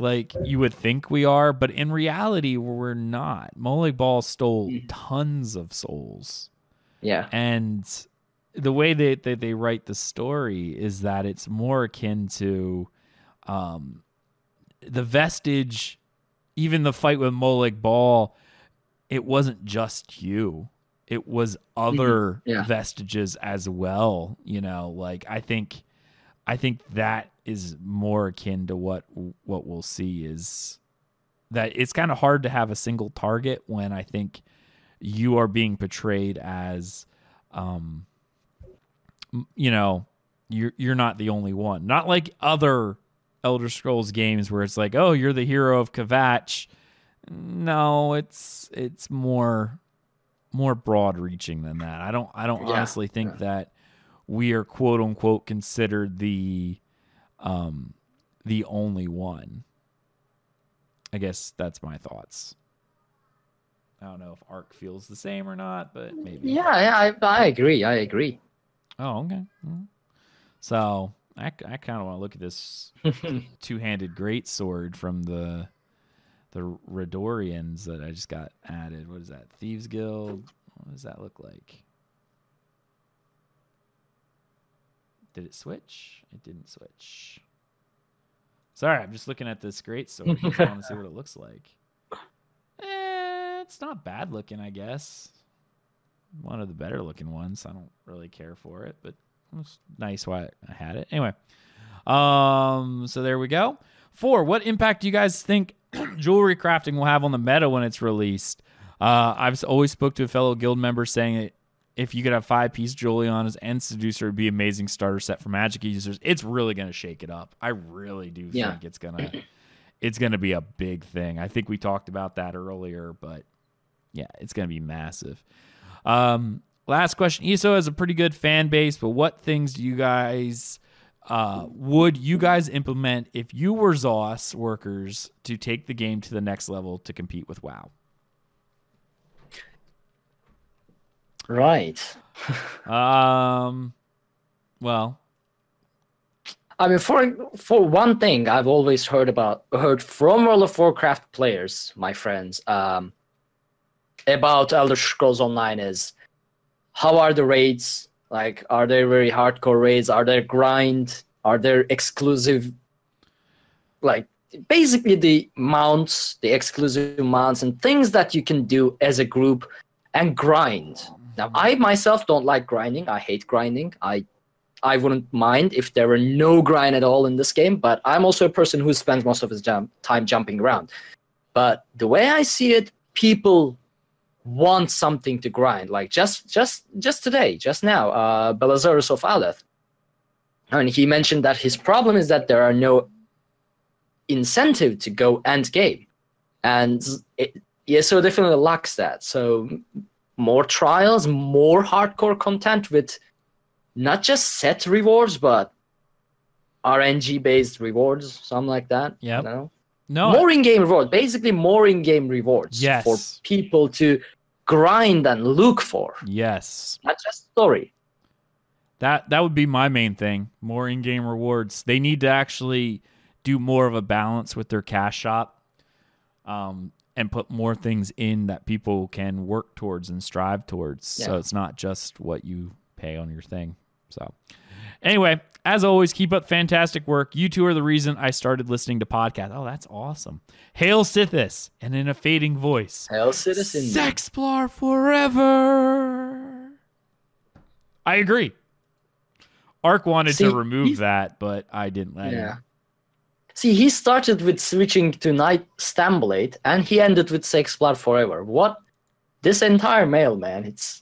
Like, you would think we are, but in reality, we're not. Molag Bal stole tons of souls. Yeah. And the way that they, they, they write the story is that it's more akin to um, the vestige, even the fight with Molag Bal, it wasn't just you. It was other yeah. vestiges as well. You know, like, I think... I think that is more akin to what what we'll see is that it's kind of hard to have a single target when I think you are being portrayed as, um, you know, you're you're not the only one. Not like other Elder Scrolls games where it's like, oh, you're the hero of Kvatch. No, it's it's more more broad reaching than that. I don't I don't yeah. honestly think yeah. that we are quote unquote considered the um the only one. I guess that's my thoughts. I don't know if Ark feels the same or not, but maybe. Yeah, yeah, I, I agree. I agree. Oh, okay. So I, I kind of want to look at this two-handed greatsword from the the Radorians that I just got added. What is that? Thieves Guild. What does that look like? Did it switch? It didn't switch. Sorry, I'm just looking at this greatsword. I want to see what it looks like. It's not bad looking, I guess. One of the better looking ones. I don't really care for it, but it was nice why I had it. Anyway, um, so there we go. Four, what impact do you guys think jewelry crafting will have on the meta when it's released? Uh, I've always spoke to a fellow guild member saying that if you could have five-piece jewelry on as and Seducer, it would be an amazing starter set for Magic users. It's really going to shake it up. I really do yeah. think it's going to it's going to be a big thing. I think we talked about that earlier, but yeah, it's going to be massive. Um, last question. E S O has a pretty good fan base, but what things do you guys, uh, would you guys implement if you were Zos workers to take the game to the next level to compete with WoW? Right. um, well, I mean, for for one thing, I've always heard about heard from World of Warcraft players, my friends, um, about Elder Scrolls Online is, how are the raids? Like, are there very hardcore raids? Are there grind? Are there exclusive, like, basically the mounts, the exclusive mounts and things that you can do as a group and grind? Now, I myself don't like grinding. I hate grinding. I I wouldn't mind if there were no grind at all in this game, but I'm also a person who spends most of his jump, time jumping around. But the way I see it, people want something to grind. Like just just, just today, just now, uh, Belazarus of Aleth. I mean, he mentioned that his problem is that there are no incentive to go end game. And it, E S O definitely lacks that. So more trials, more hardcore content with not just set rewards, but R N G-based rewards, something like that. Yeah. You know? No. More in-game rewards. Basically, more in-game rewards yes. for people to grind and look for. Yes. Not just story. That that would be my main thing. More in-game rewards. They need to actually do more of a balance with their cash shop, um, and put more things in that people can work towards and strive towards. Yeah. So it's not just what you pay on your thing. So anyway, as always, keep up fantastic work. You two are the reason I started listening to podcasts. Oh, that's awesome. Hail Sithis, and in a fading voice. Hail Citizen. Sexplar forever. I agree. Ark wanted See, to remove that, but I didn't let yeah. him. See, he started with switching to Night Stamblade, and he ended with Sexplar forever. What? This entire mail, man. It's...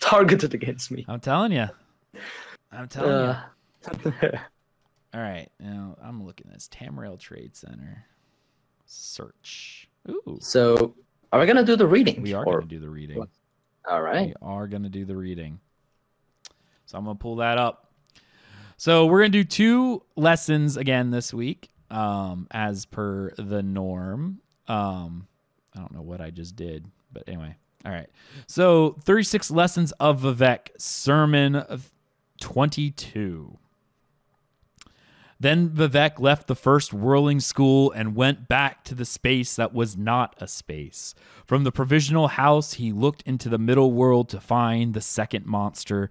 targeted against me. I'm telling you. I'm telling uh, you. All right. Now I'm looking at this Tamriel Trade Center. Search. Ooh. So are we going to do the reading? We are going to do the reading. What? All right. We are going to do the reading. So I'm going to pull that up. So we're going to do two lessons again this week, um, as per the norm. Um, I don't know what I just did, but anyway. All right, so thirty-six Lessons of Vivec, Sermon of twenty-two. Then Vivec left the first whirling school and went back to the space that was not a space. From the provisional house, he looked into the middle world to find the second monster,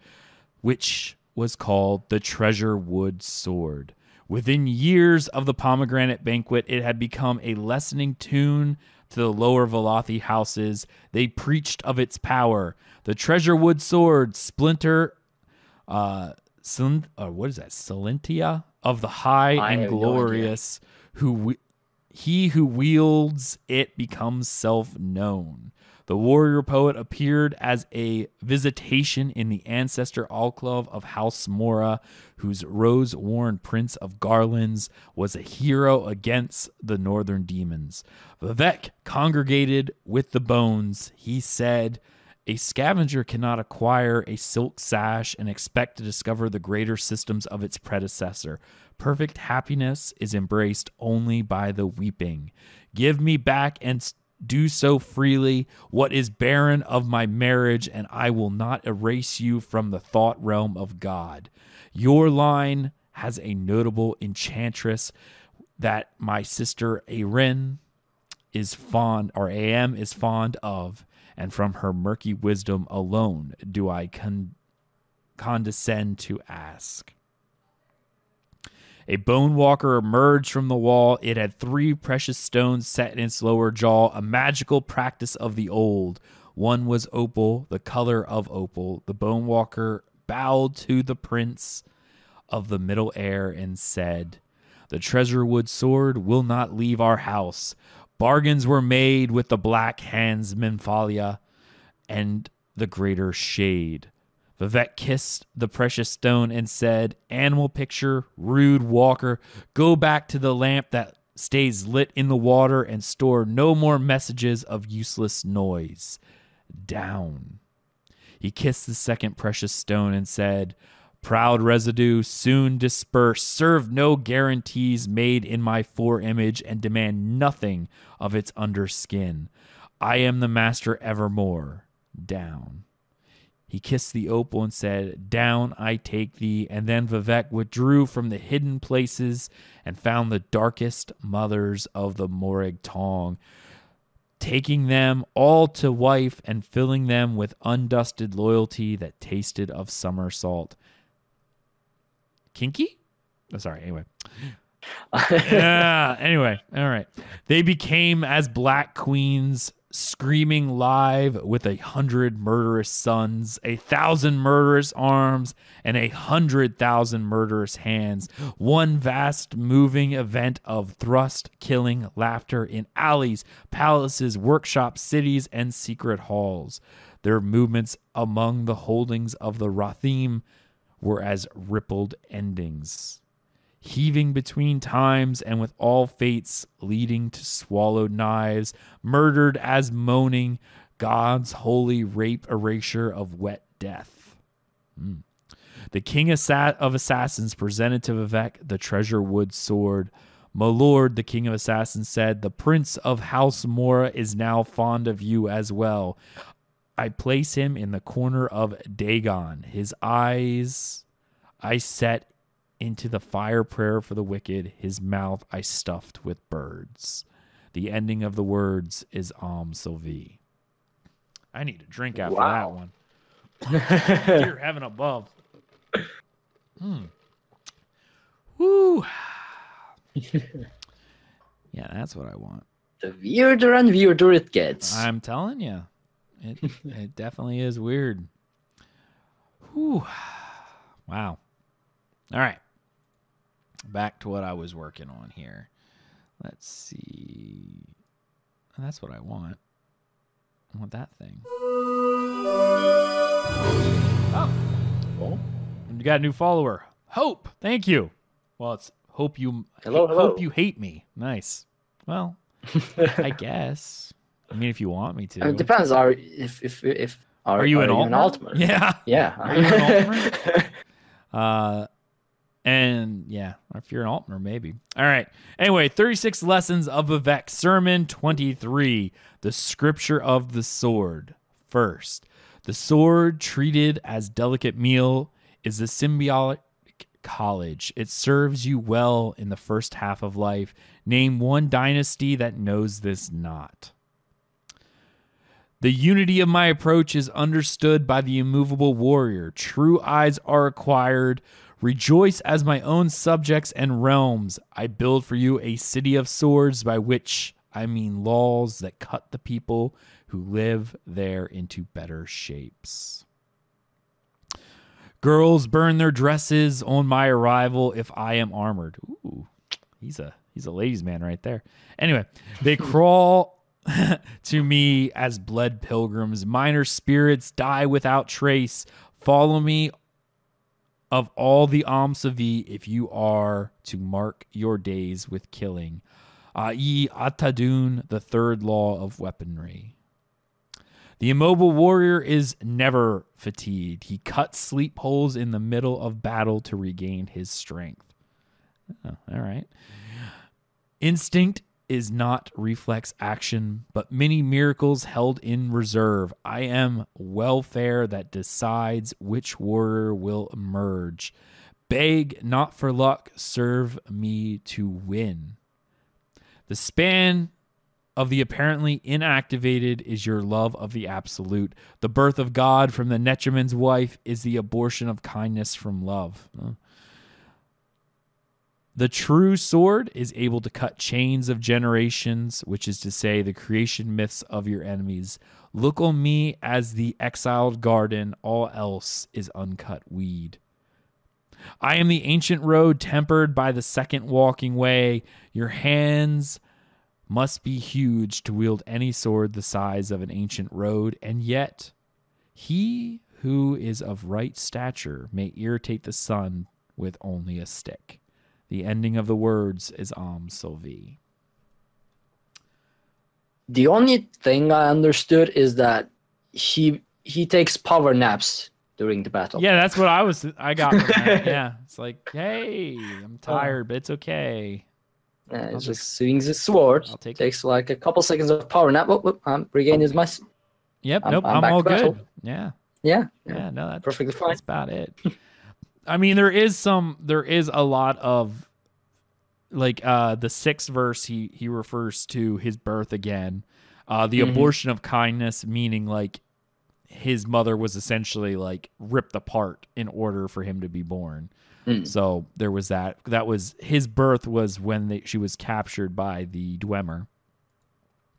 which was called the Treasure Wood Sword. Within years of the pomegranate banquet, it had become a lessening tune to the lower Velothi houses. They preached of its power. The Treasure Wood Sword, splinter, uh, Silent, uh what is that? Silentia of the high I and glorious, no who we, He who wields it becomes self-known. The warrior poet appeared as a visitation in the ancestor alcove of House Mora, whose rose-worn prince of garlands was a hero against the northern demons. Vivec congregated with the bones. He said, "A scavenger cannot acquire a silk sash and expect to discover the greater systems of its predecessor. Perfect happiness is embraced only by the weeping. Give me back and do so freely what is barren of my marriage, and I will not erase you from the thought realm of God. Your line has a notable enchantress that my sister Arin is fond, or A M is fond of, and from her murky wisdom alone do I con condescend to ask." A bone walker emerged from the wall. It had three precious stones set in its lower jaw, a magical practice of the old. One was opal, the color of opal. The bone walker bowed to the prince of the middle air and said, "The treasurewood sword will not leave our house. Bargains were made with the black hands Memphalia and the greater shade." Vivec kissed the precious stone and said, "Animal picture, rude walker, go back to the lamp that stays lit in the water and store no more messages of useless noise. Down." He kissed the second precious stone and said, "Proud residue, soon disperse. Serve no guarantees made in my foreimage and demand nothing of its underskin. I am the master evermore. Down." He kissed the opal and said, "Down I take thee." And then Vivec withdrew from the hidden places and found the darkest mothers of the Morag Tong, taking them all to wife and filling them with undusted loyalty that tasted of summer salt. Kinky? Oh, sorry, anyway. yeah, anyway, all right. They became as black queens, screaming live with a hundred murderous sons, a thousand murderous arms, and a hundred thousand murderous hands. One vast moving event of thrust, killing, laughter in alleys, palaces, workshops, cities, and secret halls. Their movements among the holdings of the Rathim were as rippled endings, heaving between times and with all fates leading to swallowed knives, murdered as moaning, God's holy rape erasure of wet death. Mm. The king of assassins presented to Vivec the treasure wood sword. "My lord," the king of assassins said, "the prince of House Mora is now fond of you as well. I place him in the corner of Dagon. His eyes I set into the fire prayer for the wicked. His mouth I stuffed with birds." The ending of the words is Om Sylvie. I need a drink after wow. that one. Dear heaven above. Hmm. Woo. Yeah, that's what I want. The weirder and weirder it gets. I'm telling you. It, it definitely is weird. Whew. Wow. All right. Back to what I was working on here. Let's see. That's what I want. I want that thing. Oh. Oh. You got a new follower. Hope. Thank you. Well, it's hope you hello, hello. Hope you hate me. Nice. Well, I guess. I mean, if you want me to. It depends. Are if if if are, are you are an Altmer? Yeah, yeah. Are you an Altmer? uh, and yeah, if you're an Altmer, maybe. All right. Anyway, thirty-six lessons of Vivec, sermon twenty-three, the scripture of the sword. First, the sword treated as delicate meal is a symbiotic college. It serves you well in the first half of life. Name one dynasty that knows this not. The unity of my approach is understood by the immovable warrior. True eyes are acquired. Rejoice as my own subjects and realms. I build for you a city of swords, by which I mean laws that cut the people who live there into better shapes. Girls burn their dresses on my arrival if I am armored. Ooh, he's a he's a ladies' man right there. Anyway, they crawl to me as bled pilgrims. Minor spirits die without trace. Follow me of all the Amsavi if you are to mark your days with killing. that is. Atadun, the third law of weaponry. The immobile warrior is never fatigued. He cuts sleep holes in the middle of battle to regain his strength. Oh, all right. Instinct is not reflex action, but many miracles held in reserve. I am welfare that decides which warrior will emerge. Beg not for luck, serve me to win. The span of the apparently inactivated is your love of the absolute. The birth of God from the Netchaman's wife is the abortion of kindness from love. Oh. The true sword is able to cut chains of generations, which is to say the creation myths of your enemies. Look on me as the exiled garden. All else is uncut weed. I am the ancient road tempered by the second walking way. Your hands must be huge to wield any sword the size of an ancient road, and yet he who is of right stature may irritate the sun with only a stick. The ending of the words is Am Sylvie. The only thing I understood is that he he takes power naps during the battle. Yeah, that's what I was. I got. Yeah, it's like, hey, I'm tired, but it's okay. Yeah, it's just, just swings his sword. I'll take takes it. Like a couple seconds of power nap. Whoop, whoop, I'm regaining my. Yep. I'm, nope. I'm, I'm all good. Yeah. Yeah. Yeah. Yeah. No, that's perfectly fine. That's about it. I mean, there is some. There is a lot of, like, uh, the sixth verse. He he refers to his birth again, uh, the mm-hmm. abortion of kindness, meaning like. His mother was essentially like ripped apart in order for him to be born. Mm. So there was that. That was his birth was when they, she was captured by the Dwemer.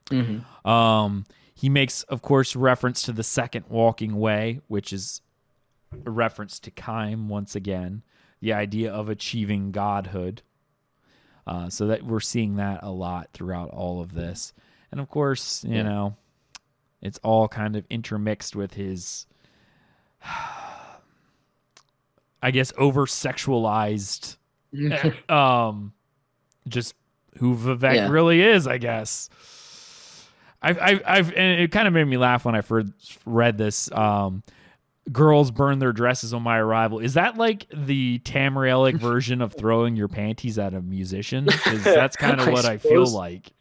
Mm-hmm. Um, he makes, of course, reference to the second walking way, which is a reference to Kaim once again, the idea of achieving godhood. Uh, so that we're seeing that a lot throughout all of this. And of course, you yeah. know, it's all kind of intermixed with his, I guess, over-sexualized, um, just who Vivec yeah. really is, I guess. I've, I've, I've, and it kind of made me laugh when I first read this. Um, Girls burn their dresses on my arrival. Is that like the Tamrielic version of throwing your panties at a musician? Because that's kind of what I, I feel like.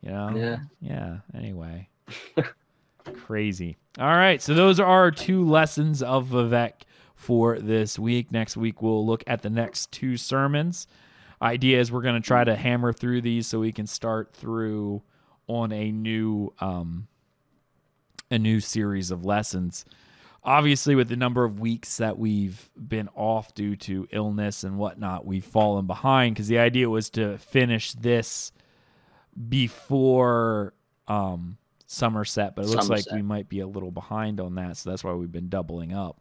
You know? Yeah. Yeah. Anyway. Crazy. All right, so those are our two lessons of Vivec for this week. Next week we'll look at the next two sermons. Idea is we're going to try to hammer through these so we can start through on a new um a new series of lessons. Obviously, with the number of weeks that we've been off due to illness and whatnot, we've fallen behind, because the idea was to finish this before um Summerset, but it looks Summerset. like we might be a little behind on that, so that's why we've been doubling up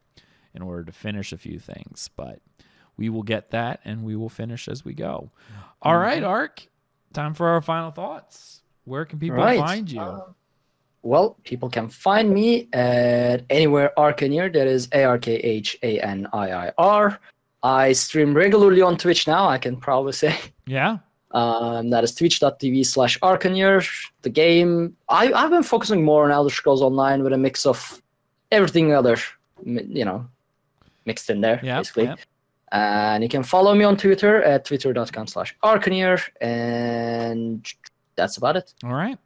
in order to finish a few things. But we will get that, and we will finish as we go. All mm-hmm. right, Ark, time for our final thoughts. Where can people right. find you? Uh, well, people can find me at anywhere Arkhaniir. That is A R K H A N I I R. I stream regularly on Twitch now, I can probably say. Yeah. Um, that is twitch dot t v slash Arkhaniir, the game. I, I've been focusing more on Elder Scrolls Online with a mix of everything other, you know, mixed in there, yep, basically. Yep. And you can follow me on Twitter at twitter dot com slash Arkhaniir, and that's about it. All right.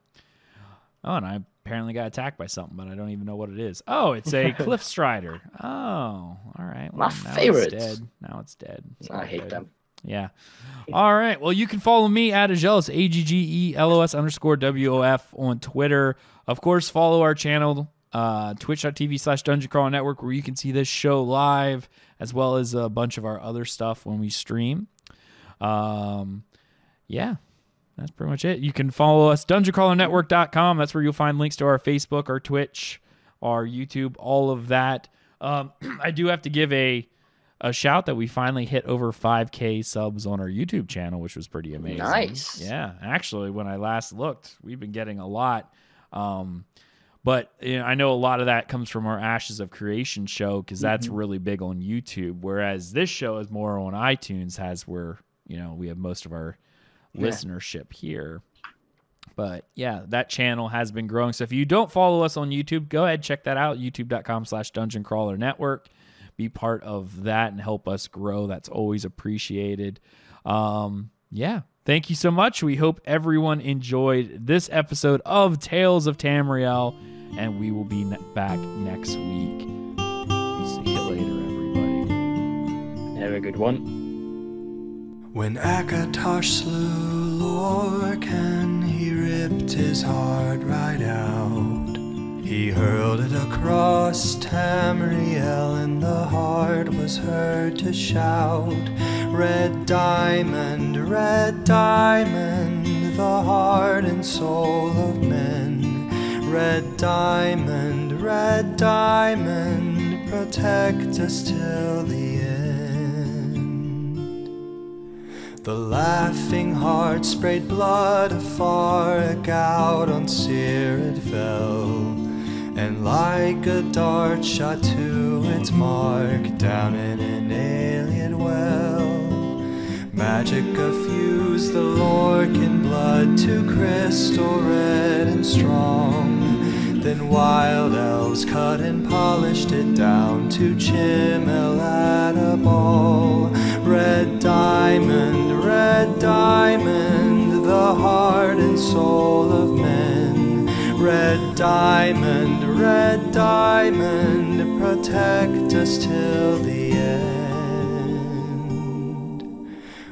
Oh, and I apparently got attacked by something, but I don't even know what it is. Oh, it's a Cliff Strider. Oh, all right. Well, My favorite. It's now it's dead. It's I hate good. them. Yeah. All right. Well, you can follow me at Aggelos, A G G E L O S underscore W O F on Twitter. Of course, follow our channel, uh, twitch dot t v slash Dungeon Crawler Network, where you can see this show live, as well as a bunch of our other stuff when we stream. Um, yeah, that's pretty much it. You can follow us, Dungeon Crawler Network dot com. That's where you'll find links to our Facebook, our Twitch, our YouTube, all of that. Um, I do have to give a a shout that we finally hit over five K subs on our YouTube channel, which was pretty amazing. Nice. Yeah. Actually, when I last looked, we've been getting a lot. Um, but you know, I know a lot of that comes from our Ashes of Creation show, because that's mm-hmm. really big on YouTube, whereas this show is more on iTunes, has where, you know, we have most of our yeah. listenership here. But yeah, that channel has been growing. So if you don't follow us on YouTube, go ahead, check that out. YouTube.com slash Dungeon Crawler Network. Be part of that and help us grow. That's always appreciated. Um, yeah. Thank you so much. We hope everyone enjoyed this episode of Tales of Tamriel, and we will be ne- back next week. See you later, everybody. Have a good one. When Akatosh slew Lorcan, he ripped his heart right out. He hurled it across Tamriel, and the heart was heard to shout. Red diamond, red diamond, the heart and soul of men. Red diamond, red diamond, protect us till the end. The laughing heart sprayed blood afar, a gout on Cyr it fell, and like a dart shot to its mark, down in an alien well. Magic effused the Lorcan blood to crystal red and strong, then wild elves cut and polished it down to chimel at a ball. Red diamond, red diamond, the heart and soul of men. Red diamond, red diamond, protect us till the end.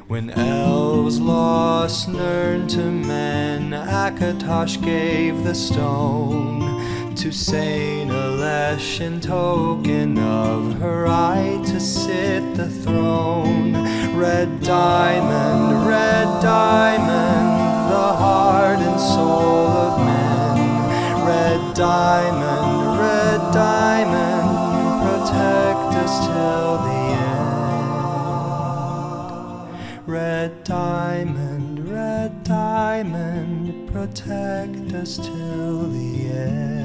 When elves lost Nirn to men, Akatosh gave the stone to Saint Elesh in token of her right to sit the throne. Red diamond, red diamond, the heart and soul of men. Red diamond, red diamond, protect us till the end. Red diamond, red diamond, protect us till the end.